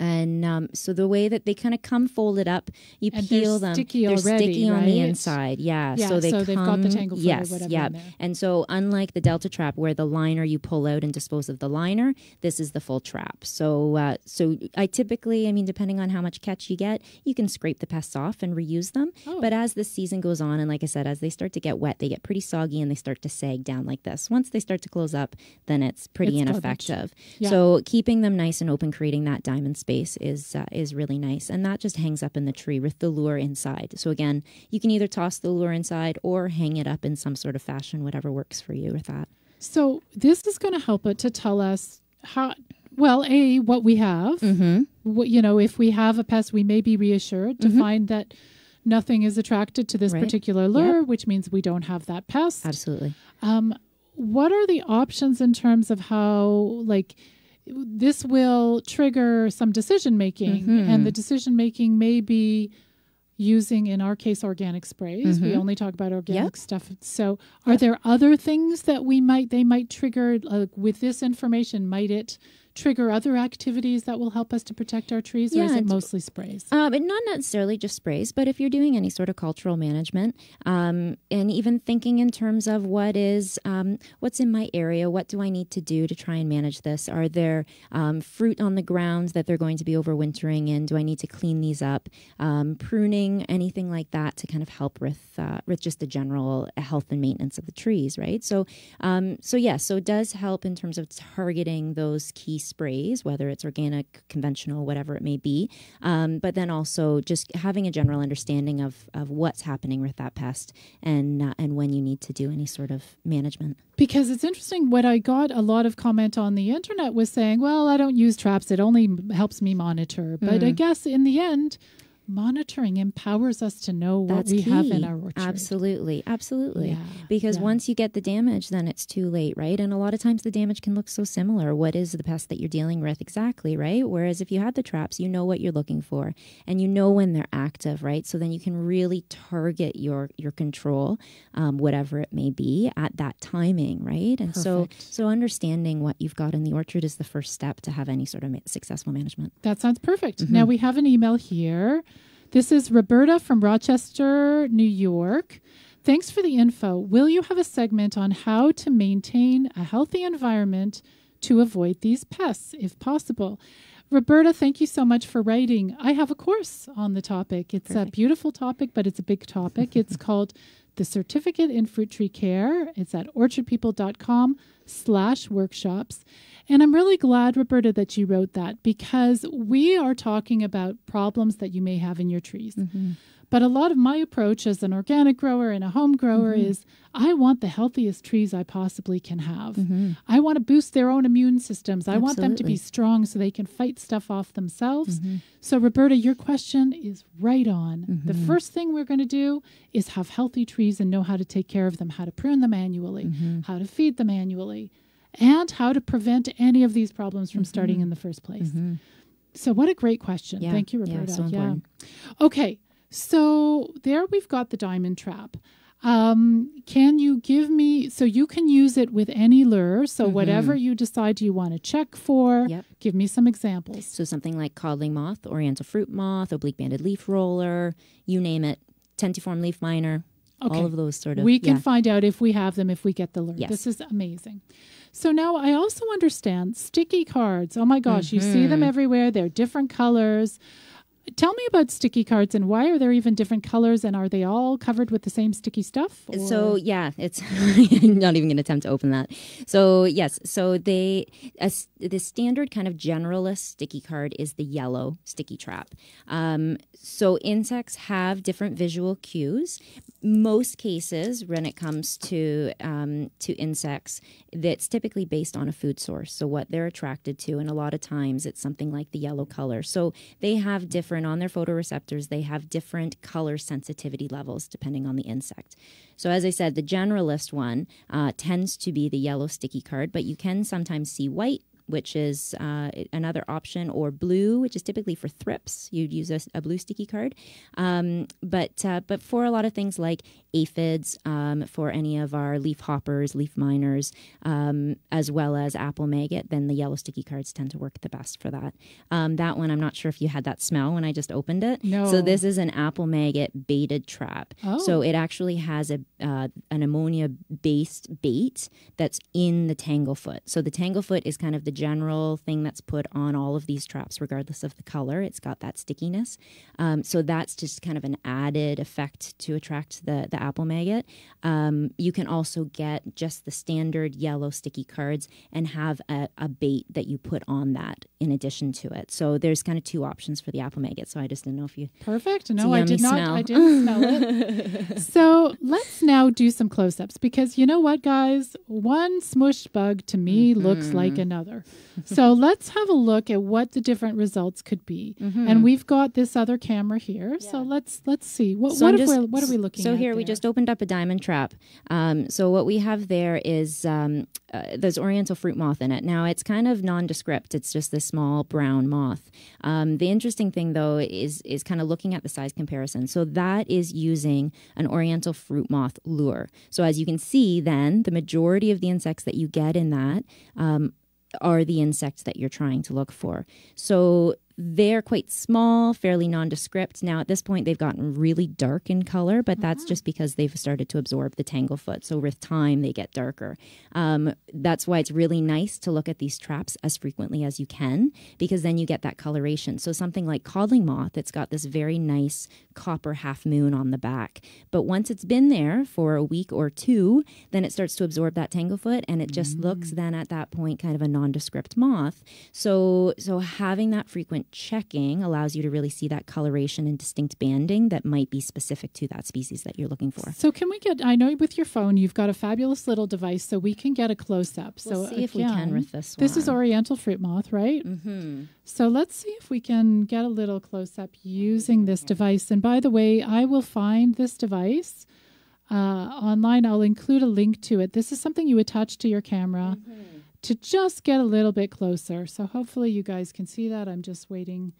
And um, so the way that they kind of come folded up, you and peel they're them. Sticky they're already, sticky on right? the inside. Yeah. yeah so they so come, they've got the tanglefoot yes, or whatever. Yeah. In there. And so unlike the delta trap, where the liner you pull out and dispose of the liner, this is the full trap. So uh, so I typically, I mean, depending on how much catch you get, you can scrape the pests off and reuse them. Oh. But as the season goes on, and like I said, as they start to get wet, they get pretty soggy and they start to sag down like this. Once they start to close up, then it's pretty it's ineffective. Yeah. So keeping them nice and open, creating that diamond space is uh, is really nice, and that just hangs up in the tree with the lure inside. So again, you can either toss the lure inside or hang it up in some sort of fashion, whatever works for you with that. So this is going to help it to tell us how well a what we have. Mm-hmm. What, you know, if we have a pest, we may be reassured to mm-hmm. find that nothing is attracted to this right. particular lure, yep. which means we don't have that pest. Absolutely. Um, what are the options in terms of how like? This will trigger some decision-making, mm-hmm. and the decision-making may be using, in our case, organic sprays. Mm-hmm. We only talk about organic yep. stuff. So are yep. there other things that we might, they might trigger, like with this information, might it trigger other activities that will help us to protect our trees, yeah, or is it mostly sprays? Um, and not necessarily just sprays, but if you're doing any sort of cultural management, um, and even thinking in terms of what is, um, what's in my area, what do I need to do to try and manage this? Are there um, fruit on the ground that they're going to be overwintering in? Do I need to clean these up? Um, pruning, anything like that to kind of help with, uh, with just the general health and maintenance of the trees, right? So, um, so yeah, so it does help in terms of targeting those key sprays, whether it's organic, conventional, whatever it may be, um, but then also just having a general understanding of, of what's happening with that pest and uh, and when you need to do any sort of management. Because it's interesting, what I got a lot of comment on the internet was saying, well, I don't use traps, it only helps me monitor. But mm. I guess in the end, monitoring empowers us to know what That's we key. have in our orchard. Absolutely. Absolutely. Yeah, because yeah. once you get the damage, then it's too late, right? And a lot of times the damage can look so similar. What is the pest that you're dealing with exactly, right? Whereas if you had the traps, you know what you're looking for and you know when they're active, right? So then you can really target your, your control, um, whatever it may be, at that timing, right? And Perfect. so so understanding what you've got in the orchard is the first step to have any sort of ma- successful management. That sounds perfect. Mm-hmm. Now we have an email here. This is Roberta from Rochester, New York. Thanks for the info. Will you have a segment on how to maintain a healthy environment to avoid these pests, if possible? Roberta, thank you so much for writing. I have a course on the topic. It's Perfect. a beautiful topic, but it's a big topic. It's called The Certificate in Fruit Tree Care. It's at orchard people dot com slash workshops. And I'm really glad, Roberta, that you wrote that, because we are talking about problems that you may have in your trees. Mm-hmm. But a lot of my approach as an organic grower and a home grower mm-hmm. is I want the healthiest trees I possibly can have. Mm-hmm. I want to boost their own immune systems. Absolutely. I want them to be strong so they can fight stuff off themselves. Mm-hmm. So, Roberta, your question is right on. Mm-hmm. The first thing we're going to do is have healthy trees and know how to take care of them, how to prune them annually, mm-hmm. how to feed them annually, and how to prevent any of these problems from mm-hmm. starting in the first place. Mm-hmm. So what a great question. Yeah. Thank you, Roberta. Yeah, so yeah. Okay, so there we've got the diamond trap. Um, can you give me, so you can use it with any lure, so mm-hmm. whatever you decide you want to check for, yep. give me some examples. So something like codling moth, Oriental fruit moth, oblique banded leaf roller, you name it, tentiform leaf miner. Okay. All of those sort of... We can yeah. find out if we have them, if we get the alert. Yes. This is amazing. So now I also understand sticky cards. Oh my gosh, mm-hmm. you see them everywhere. They're different colors. Tell me about sticky cards and why are there even different colors and are they all covered with the same sticky stuff? Or? So, yeah, it's I'm not even going to attempt to open that. So, yes, so they uh, the standard kind of generalist sticky card is the yellow sticky trap. Um, so insects have different visual cues. Most cases when it comes to um, to insects, that's typically based on a food source, so what they're attracted to, and a lot of times it's something like the yellow color. So they have different, on their photoreceptors, they have different color sensitivity levels depending on the insect. So as I said, the generalist one uh, tends to be the yellow sticky card, but you can sometimes see white, which is uh, another option, or blue, which is typically for thrips. You'd use a, a blue sticky card. Um, but uh, but for a lot of things like aphids, um, for any of our leaf hoppers, leaf miners, um, as well as apple maggot, then the yellow sticky cards tend to work the best for that. Um, that one, I'm not sure if you had that smell when I just opened it. No. So this is an apple maggot baited trap. Oh. So it actually has a uh, an ammonia-based bait that's in the tanglefoot. So the tanglefoot is kind of the general thing that's put on all of these traps, regardless of the color. It's got that stickiness. Um, so that's just kind of an added effect to attract the, the apple maggot. Um, you can also get just the standard yellow sticky cards and have a, a bait that you put on that in addition to it. So there's kind of two options for the apple maggot. So I just didn't know if you... Perfect. No, I did not. Smell. I didn't smell it. So let's now do some close-ups because you know what, guys? One smushed bug to me mm-hmm. looks like another. So let's have a look at what the different results could be. Mm-hmm. And we've got this other camera here. Yeah. So let's let's see. What, so what, just, we're, what are we looking so at? So here there? we just opened up a diamond trap. Um, so what we have there is um, uh, there's Oriental fruit moth in it. Now it's kind of nondescript. It's just this small brown moth. Um, the interesting thing, though, is, is kind of looking at the size comparison. So that is using an Oriental fruit moth lure. So as you can see, then, the majority of the insects that you get in that um, are the insects that you're trying to look for. So they're quite small, fairly nondescript. Now, at this point, they've gotten really dark in color, but that's just because they've started to absorb the tanglefoot. So with time, they get darker. Um, that's why it's really nice to look at these traps as frequently as you can, because then you get that coloration. So something like codling moth, it's got this very nice copper half moon on the back. But once it's been there for a week or two, then it starts to absorb that tanglefoot, and it just mm. looks then at that point kind of a nondescript moth. So, so having that frequent checking allows you to really see that coloration and distinct banding that might be specific to that species that you're looking for. So can we get, I know with your phone, you've got a fabulous little device, so we can get a close-up. We'll so see if again, we can with this one. This is Oriental Fruit Moth, right? Mm-hmm. So let's see if we can get a little close-up using this device. And by the way, I will find this device uh, online. I'll include a link to it. This is something you attach to your camera. Mm-hmm. To just get a little bit closer. So hopefully you guys can see that. I'm just waiting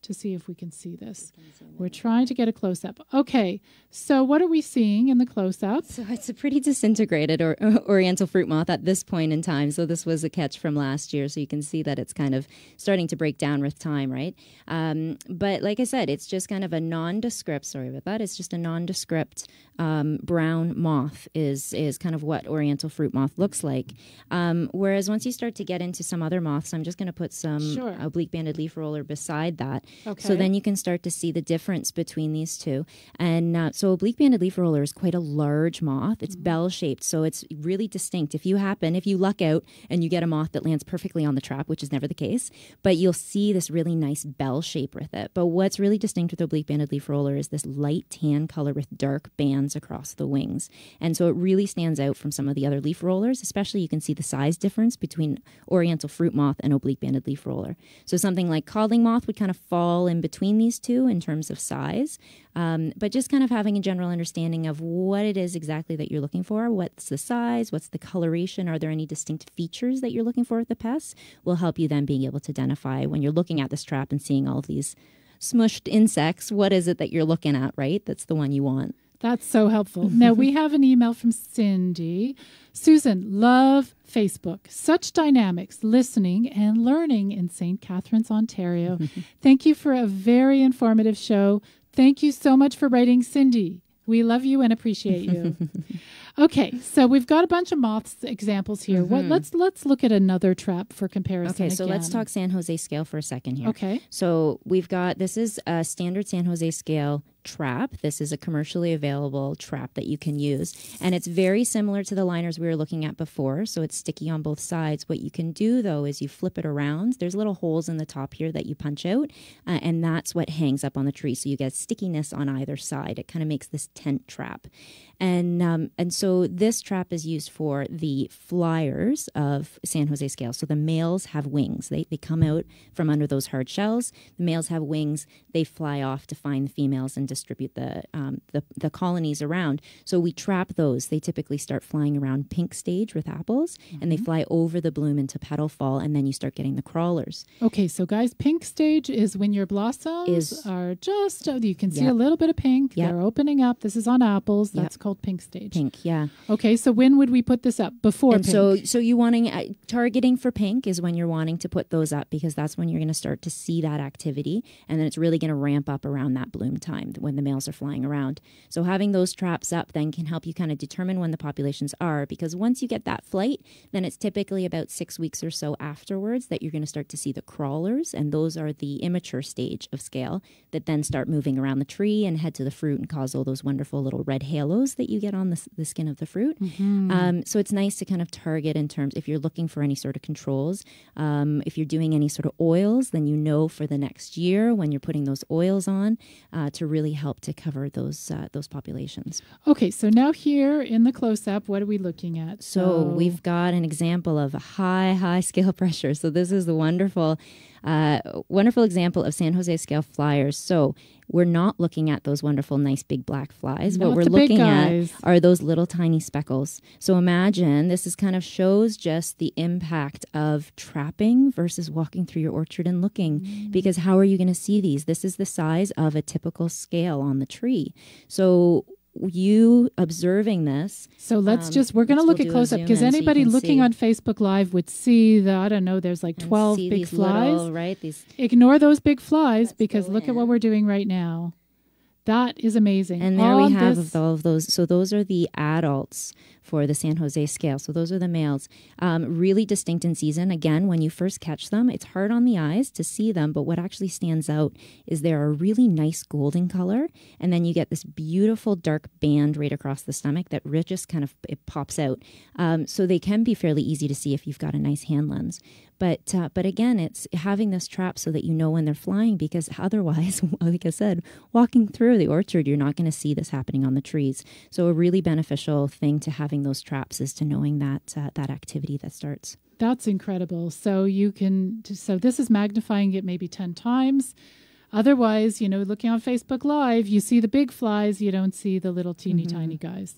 to see if we can see this. We can see We're trying to get a close-up. Okay, so what are we seeing in the close-up? So it's a pretty disintegrated or, or Oriental fruit moth at this point in time. So this was a catch from last year. So you can see that it's kind of starting to break down with time, right? Um, but like I said, it's just kind of a nondescript, sorry about that, it's just a nondescript Um, brown moth is is kind of what Oriental fruit moth looks like. Um, whereas once you start to get into some other moths, I'm just going to put some sure. oblique banded leaf roller beside that. Okay. So then you can start to see the difference between these two. And uh, so oblique banded leaf roller is quite a large moth. It's mm-hmm. bell-shaped, so it's really distinct. If you happen, if you luck out and you get a moth that lands perfectly on the trap, which is never the case, but you'll see this really nice bell shape with it. But what's really distinct with oblique banded leaf roller is this light tan color with dark bands across the wings. And so it really stands out from some of the other leaf rollers, especially you can see the size difference between Oriental fruit moth and oblique banded leaf roller. So something like codling moth would kind of fall in between these two in terms of size, um, but just kind of having a general understanding of what it is exactly that you're looking for, what's the size, what's the coloration, are there any distinct features that you're looking for with the pests, will help you then being able to identify when you're looking at this trap and seeing all of these smushed insects, what is it that you're looking at, right? That's the one you want. That's so helpful. Now, we have an email from Cindy. Susan, love Facebook. Such dynamics, listening and learning in Saint Catharines, Ontario. Thank you for a very informative show. Thank you so much for writing, Cindy. We love you and appreciate you. Okay, so we've got a bunch of moths examples here. Mm-hmm. What, let's let's look at another trap for comparison. Okay, so again. let's talk San Jose scale for a second here. Okay. So we've got, this is a standard San Jose scale trap. This is a commercially available trap that you can use. And it's very similar to the liners we were looking at before. So it's sticky on both sides. What you can do, though, is you flip it around. There's little holes in the top here that you punch out. Uh, and that's what hangs up on the tree. So you get stickiness on either side. It kind of makes this tent trap. And um, and so this trap is used for the flyers of San Jose scale. So the males have wings. They, they come out from under those hard shells. The males have wings. They fly off to find the females and distribute the, um, the the colonies around. So we trap those. They typically start flying around pink stage with apples, mm-hmm. and they fly over the bloom into petal fall, and then you start getting the crawlers. Okay, so guys, pink stage is when your blossoms is, are just, oh, you can see yep. a little bit of pink. Yep. They're opening up. This is on apples. That's yep. called pink stage. Pink, yeah. Okay, so when would we put this up? Before and pink. So, so you wanting, uh, targeting for pink is when you're wanting to put those up, because that's when you're going to start to see that activity, and then it's really going to ramp up around that bloom time, when the males are flying around. So having those traps up then can help you kind of determine when the populations are, because once you get that flight, then it's typically about six weeks or so afterwards that you're going to start to see the crawlers, and those are the immature stage of scale that then start moving around the tree and head to the fruit and cause all those wonderful little red halos that you get on the, the skin of the fruit. Mm-hmm. um, so it's nice to kind of target in terms, if you're looking for any sort of controls, um, if you're doing any sort of oils, then you know for the next year when you're putting those oils on uh, to really help to cover those uh, those populations. Okay, so now here in the close-up, what are we looking at? So, so we've got an example of a high, high scale pressure. So this is the wonderful, uh, wonderful example of San Jose scale flyers. So we're not looking at those wonderful, nice, big black flies. Not what we're looking at are those little tiny speckles. So imagine, this is kind of shows just the impact of trapping versus walking through your orchard and looking, mm. because how are you going to see these? This is the size of a typical scale on the tree. So you observing this. So let's um, just, we're going to look we'll at close up because anybody so looking see. on Facebook Live would see the, I don't know, there's like twelve big these flies. Little, right? These Ignore those big flies let's because look in. at what we're doing right now. That is amazing. And there all we have this. all of those. So those are the adults for the San Jose scale. So those are the males. Um, really distinct in season. Again, when you first catch them, it's hard on the eyes to see them. But what actually stands out is they're a really nice golden color. And then you get this beautiful dark band right across the stomach that just kind of it pops out. Um, so they can be fairly easy to see if you've got a nice hand lens. But uh, but again, it's having this trap so that you know when they're flying, because otherwise, like I said, walking through the orchard, you're not going to see this happening on the trees. So a really beneficial thing to having those traps is to knowing that uh, that activity that starts. That's incredible. So you can so this is magnifying it maybe ten times. Otherwise, you know, looking on Facebook Live, you see the big flies, you don't see the little teeny mm-hmm. tiny guys.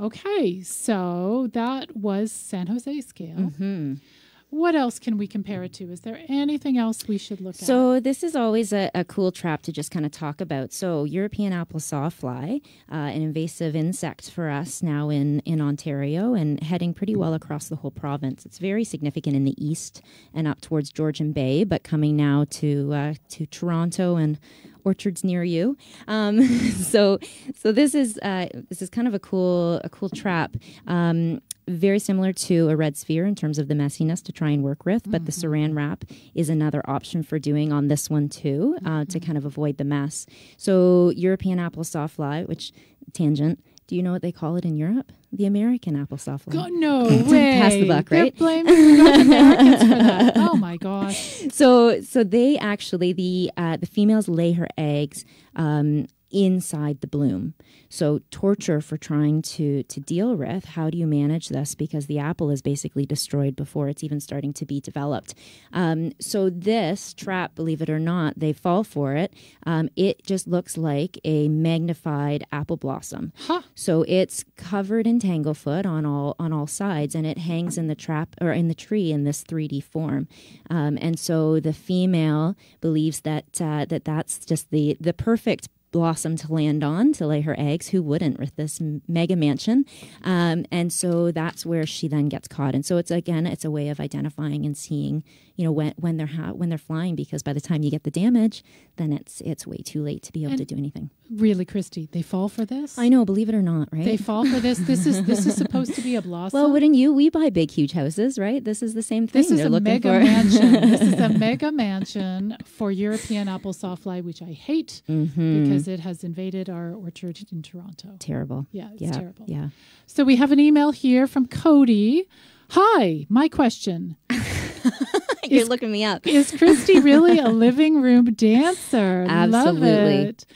Okay, so that was San Jose scale. Mm-hmm. What else can we compare it to? Is there anything else we should look at? So this is always a, a cool trap to just kind of talk about. So European apple sawfly, uh, an invasive insect for us now in, in Ontario and heading pretty well across the whole province. It's very significant in the east and up towards Georgian Bay, but coming now to uh, to Toronto and orchards near you. Um, so, so this is uh, this is kind of a cool a cool trap. Um, very similar to a red sphere in terms of the messiness to try and work with, but mm-hmm. the saran wrap is another option for doing on this one too, uh, mm-hmm. to kind of avoid the mess. So, European apple sawfly, which tangent. Do you know what they call it in Europe? The American apple sawfly. God, no way. Pass the buck, right? They're blaming the Americans for that. Oh my gosh. So, so they actually the uh, the females lay her eggs um, inside the bloom. So torture for trying to to deal with. How do you manage this? Because the apple is basically destroyed before it's even starting to be developed. Um, so this trap, believe it or not, they fall for it. Um, it just looks like a magnified apple blossom. Huh. So it's covered in tanglefoot on all on all sides, and it hangs in the trap or in the tree in this three D form. Um, and so the female believes that uh, that that's just the the perfect blossom to land on to lay her eggs. Who wouldn't with this mega mansion? Um, and so that's where she then gets caught. And so it's again, it's a way of identifying and seeing, you know, when when they're ha when they're flying, because by the time you get the damage, then it's it's way too late to be able and to do anything. Really, Kristy, they fall for this? I know, believe it or not, right? They fall for this. This is this is supposed to be a blossom. Well, wouldn't you? We buy big, huge houses, right? This is the same thing. This is they're a looking mega for. mansion. This is a mega mansion for European apple sawfly, which I hate mm-hmm. because it has invaded our orchard in Toronto. Terrible. Yeah, it's yeah, terrible. Yeah. So we have an email here from Cody. Hi, my question. You're is, looking me up. Is Kristy really a living room dancer? Absolutely. Love it.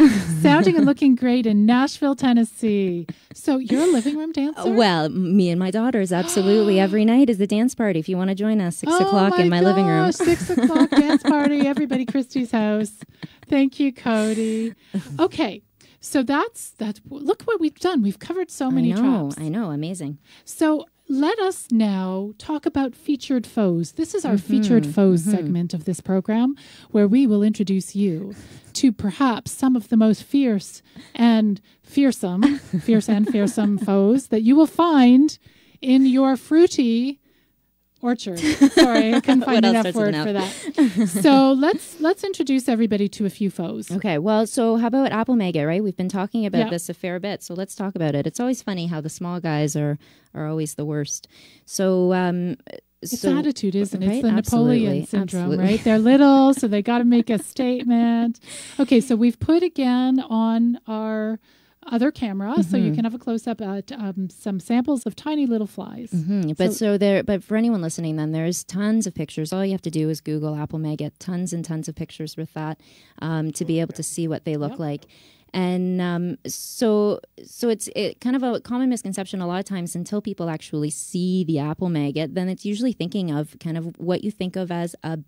Sounding and looking great in Nashville, Tennessee. So you're a living room dancer? Well, me and my daughters, absolutely. Every night is the dance party. If you want to join us, six oh o'clock my in my gosh, living room. Six o'clock dance party. Everybody, Kristy's house. Thank you, Cody. Okay. So that's, that's, look what we've done. We've covered so many I know, traps. I know, amazing. So let us now talk about featured foes. This is our mm-hmm, featured foes mm-hmm. segment of this program, where we will introduce you to perhaps some of the most fierce and fearsome, fierce and fearsome foes that you will find in your fruity orchard. Sorry, I couldn't find enough word for that. So let's let's introduce everybody to a few foes. Okay, well, so how about apple maggot, right? We've been talking about yep. this a fair bit, so let's talk about it. It's always funny how the small guys are, are always the worst. So... Um, It's so, attitude, isn't it? Right? It's the absolutely, Napoleon syndrome, absolutely. Right? They're little, so they got to make a statement. Okay, so we've put again on our... other camera, mm-hmm. so you can have a close-up at um, some samples of tiny little flies. Mm-hmm. But so, so there, but for anyone listening, then there's tons of pictures. All you have to do is Google apple maggot, tons and tons of pictures with that um, to be able to see what they look yep. like. And um, so, so it's it, kind of a common misconception a lot of times until people actually see the apple maggot, then it's usually thinking of kind of what you think of as a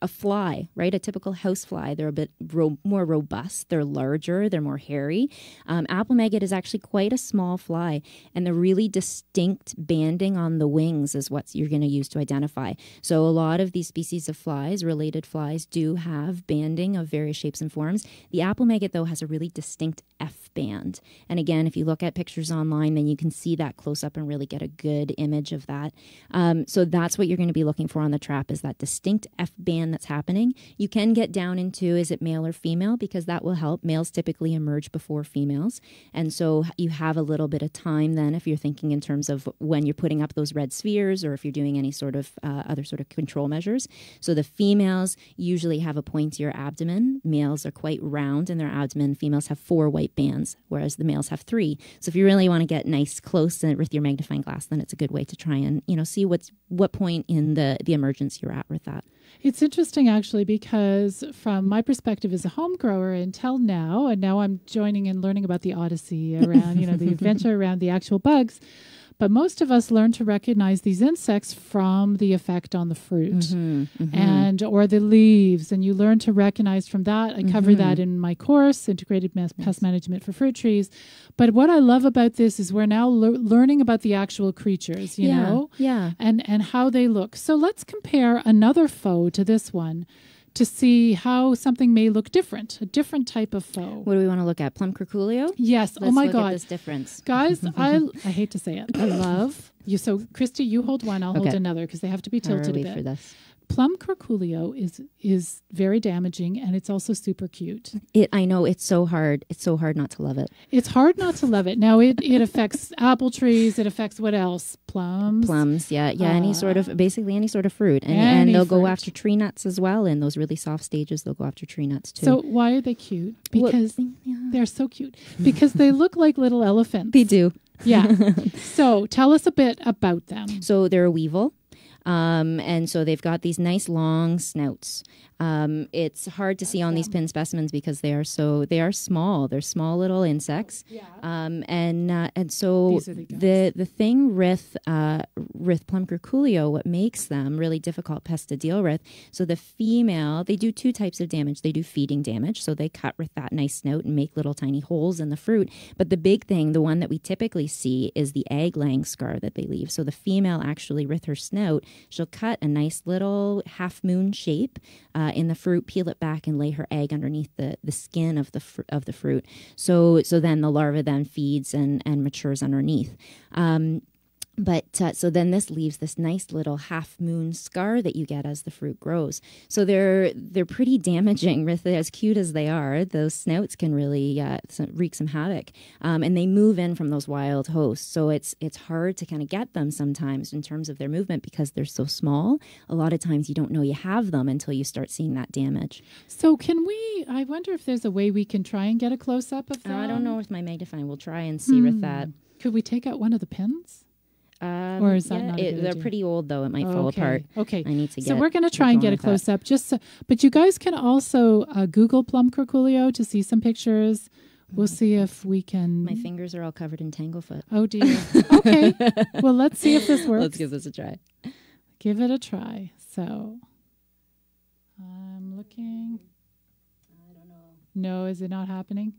a fly, right? A typical house fly. They're a bit ro more robust. They're larger. They're more hairy. Um, apple maggot is actually quite a small fly, and the really distinct banding on the wings is what you're going to use to identify. So a lot of these species of flies, related flies, do have banding of various shapes and forms. The apple maggot, though, has a really distinct F band. And again, if you look at pictures online, then you can see that close up and really get a good image of that. Um, so that's what you're going to be looking for on the trap, is that distinct F band that's happening. You can get down into, is it male or female? Because that will help. Males typically emerge before females. And so you have a little bit of time then, if you're thinking in terms of when you're putting up those red spheres, or if you're doing any sort of uh, other sort of control measures. So the females usually have a pointier abdomen. Males are quite round in their abdomen. Females have four white bands, whereas the males have three. So if you really want to get nice close and with your magnifying glass, then it's a good way to try and, you know, see what's what point in the the emergence you're at with that. It's interesting, actually, because from my perspective as a home grower until now, and now I'm joining and learning about the odyssey around, you know, the adventure around the actual bugs. But most of us learn to recognize these insects from the effect on the fruit mm-hmm, mm-hmm. and or the leaves. And you learn to recognize from that. I mm-hmm. cover that in my course, Integrated Pest yes. Management for Fruit Trees. But what I love about this is we're now le learning about the actual creatures, you yeah, know, yeah. and, and how they look. So let's compare another foe to this one to see how something may look different, a different type of foe. What do we want to look at? Plum Curculio? Yes. Let's oh my look God. At this difference. Guys, I I hate to say it. I love you. So Kristy, you hold one, I'll okay. hold another because they have to be tilted how are we a bit. For this? Plum Curculio is is very damaging, and it's also super cute. It I know it's so hard. It's so hard not to love it. It's hard not to love it. Now it it affects apple trees. It affects what else? Plums. Plums. Yeah, yeah. Uh, any sort of basically any sort of fruit, and and they'll fruit. go after tree nuts as well. In those really soft stages, they'll go after tree nuts too. So why are they cute? Because well, yeah. they're so cute. Because they look like little elephants. They do. Yeah. So tell us a bit about them. So they're a weevil. Um, and so they've got these nice long snouts. Um, it's hard to That's see on them. These pin specimens because they are so they are small. They're small little insects. Yeah. Um, and uh, and so the, the the thing with uh, with Plum Curculio, what makes them really difficult pests to deal with. So the female, they do two types of damage. They do feeding damage, so they cut with that nice snout and make little tiny holes in the fruit. But the big thing, the one that we typically see, is the egg laying scar that they leave. So the female actually, with her snout, she'll cut a nice little half moon shape uh, in the fruit, peel it back, and lay her egg underneath the, the skin of the fr of the fruit. So so then the larva then feeds and and matures underneath. Um, But uh, so then this leaves this nice little half moon scar that you get as the fruit grows. So they're they're pretty damaging. As cute as they are, those snouts can really uh, wreak some havoc. Um, and they move in from those wild hosts. So it's it's hard to kind of get them sometimes in terms of their movement because they're so small. A lot of times you don't know you have them until you start seeing that damage. So can we, I wonder if there's a way we can try and get a close up of them? Uh, I don't know with my magnifying. We'll try and see hmm. with that. Could we take out one of the pins? Um, or is that yeah, not it, they're idea? Pretty old though, it might oh, fall okay. apart. Okay, I need to get. So we're going to try and get a close up, just so, but you guys can also uh, Google Plum Curculio to see some pictures. We'll see if we can. My fingers are all covered in tanglefoot. Oh dear. Okay. Well, let's see if this works. Let's give this a try. Give it a try. So I'm looking. I don't know. No, is it not happening?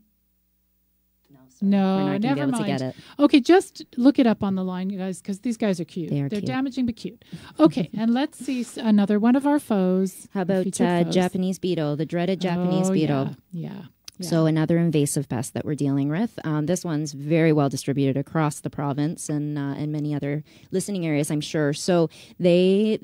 No, sorry. No, never mind. Get it. Okay, just look it up on the line, you guys, because these guys are cute. They are They're cute. damaging, but cute. Okay, and let's see another one of our foes. How about uh, foes. Japanese beetle, the dreaded Japanese oh, beetle? Yeah. yeah. Yeah. So another invasive pest that we're dealing with. Um, this one's very well distributed across the province and uh, and many other listening areas, I'm sure. So they.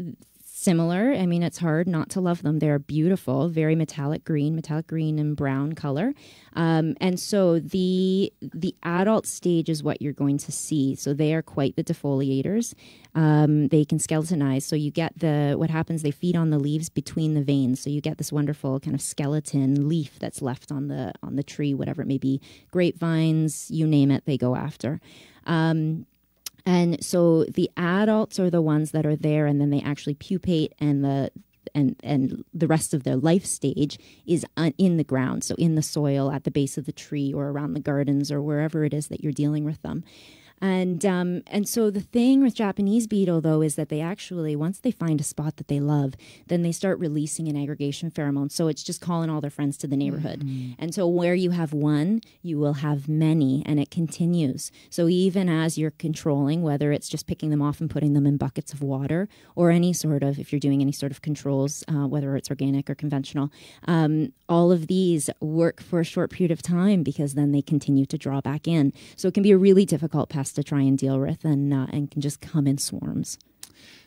Similar. I mean, it's hard not to love them. They're beautiful, very metallic green, metallic green and brown color. Um, and so the the adult stage is what you're going to see. So they are quite the defoliators. Um, they can skeletonize. So you get the, what happens, they feed on the leaves between the veins. So you get this wonderful kind of skeleton leaf that's left on the, on the tree, whatever it may be, grapevines, you name it, they go after. Um, And so the adults are the ones that are there, and then they actually pupate, and the and and the rest of their life stage is in the ground, so in the soil, at the base of the tree, or around the gardens, or wherever it is that you're dealing with them. And um, and so the thing with Japanese beetle, though, is that they actually, once they find a spot that they love, then they start releasing an aggregation pheromone. So it's just calling all their friends to the neighborhood. Mm-hmm. And so where you have one, you will have many, and it continues. So even as you're controlling, whether it's just picking them off and putting them in buckets of water or any sort of, if you're doing any sort of controls, uh, whether it's organic or conventional, um, all of these work for a short period of time because then they continue to draw back in. So it can be a really difficult pest to try and deal with, and uh, and can just come in swarms.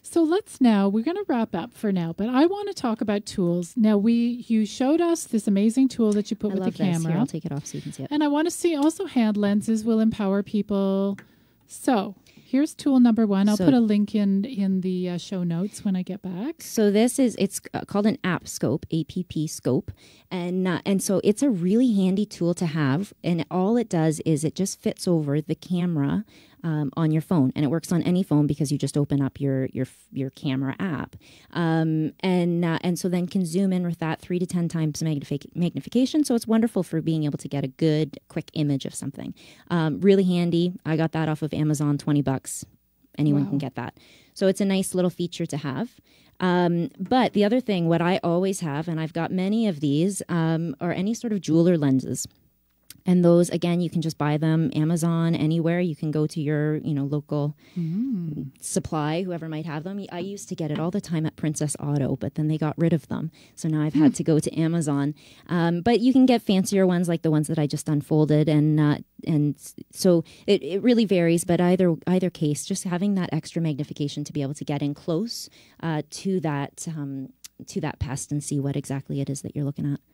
So let's now, we're going to wrap up for now, but I want to talk about tools. Now, we you showed us this amazing tool that you put I with love the this. camera. Here, I'll take it off so you can see it. And I want to see also hand lenses will empower people. So here's tool number one. I'll so, put a link in in the uh, show notes when I get back. So this is, it's called an app scope, A P P scope. And, uh, and so it's a really handy tool to have. And all it does is it just fits over the camera Um, on your phone, and it works on any phone because you just open up your your your camera app, um, and uh, and so then can zoom in with that three to ten times magnific magnification. So it's wonderful for being able to get a good quick image of something. Um, really handy. I got that off of Amazon, twenty bucks. Anyone wow. can get that. So it's a nice little feature to have. Um, but the other thing, what I always have, and I've got many of these, um, are any sort of jeweler lenses. And those, again, you can just buy them, Amazon, anywhere. You can go to your, you know, local mm. supply, whoever might have them. I used to get it all the time at Princess Auto, but then they got rid of them. So now I've mm. had to go to Amazon. Um, but you can get fancier ones like the ones that I just unfolded. And uh, and so it, it really varies. But either either case, just having that extra magnification to be able to get in close uh, to that um, to that pest and see what exactly it is that you're looking at.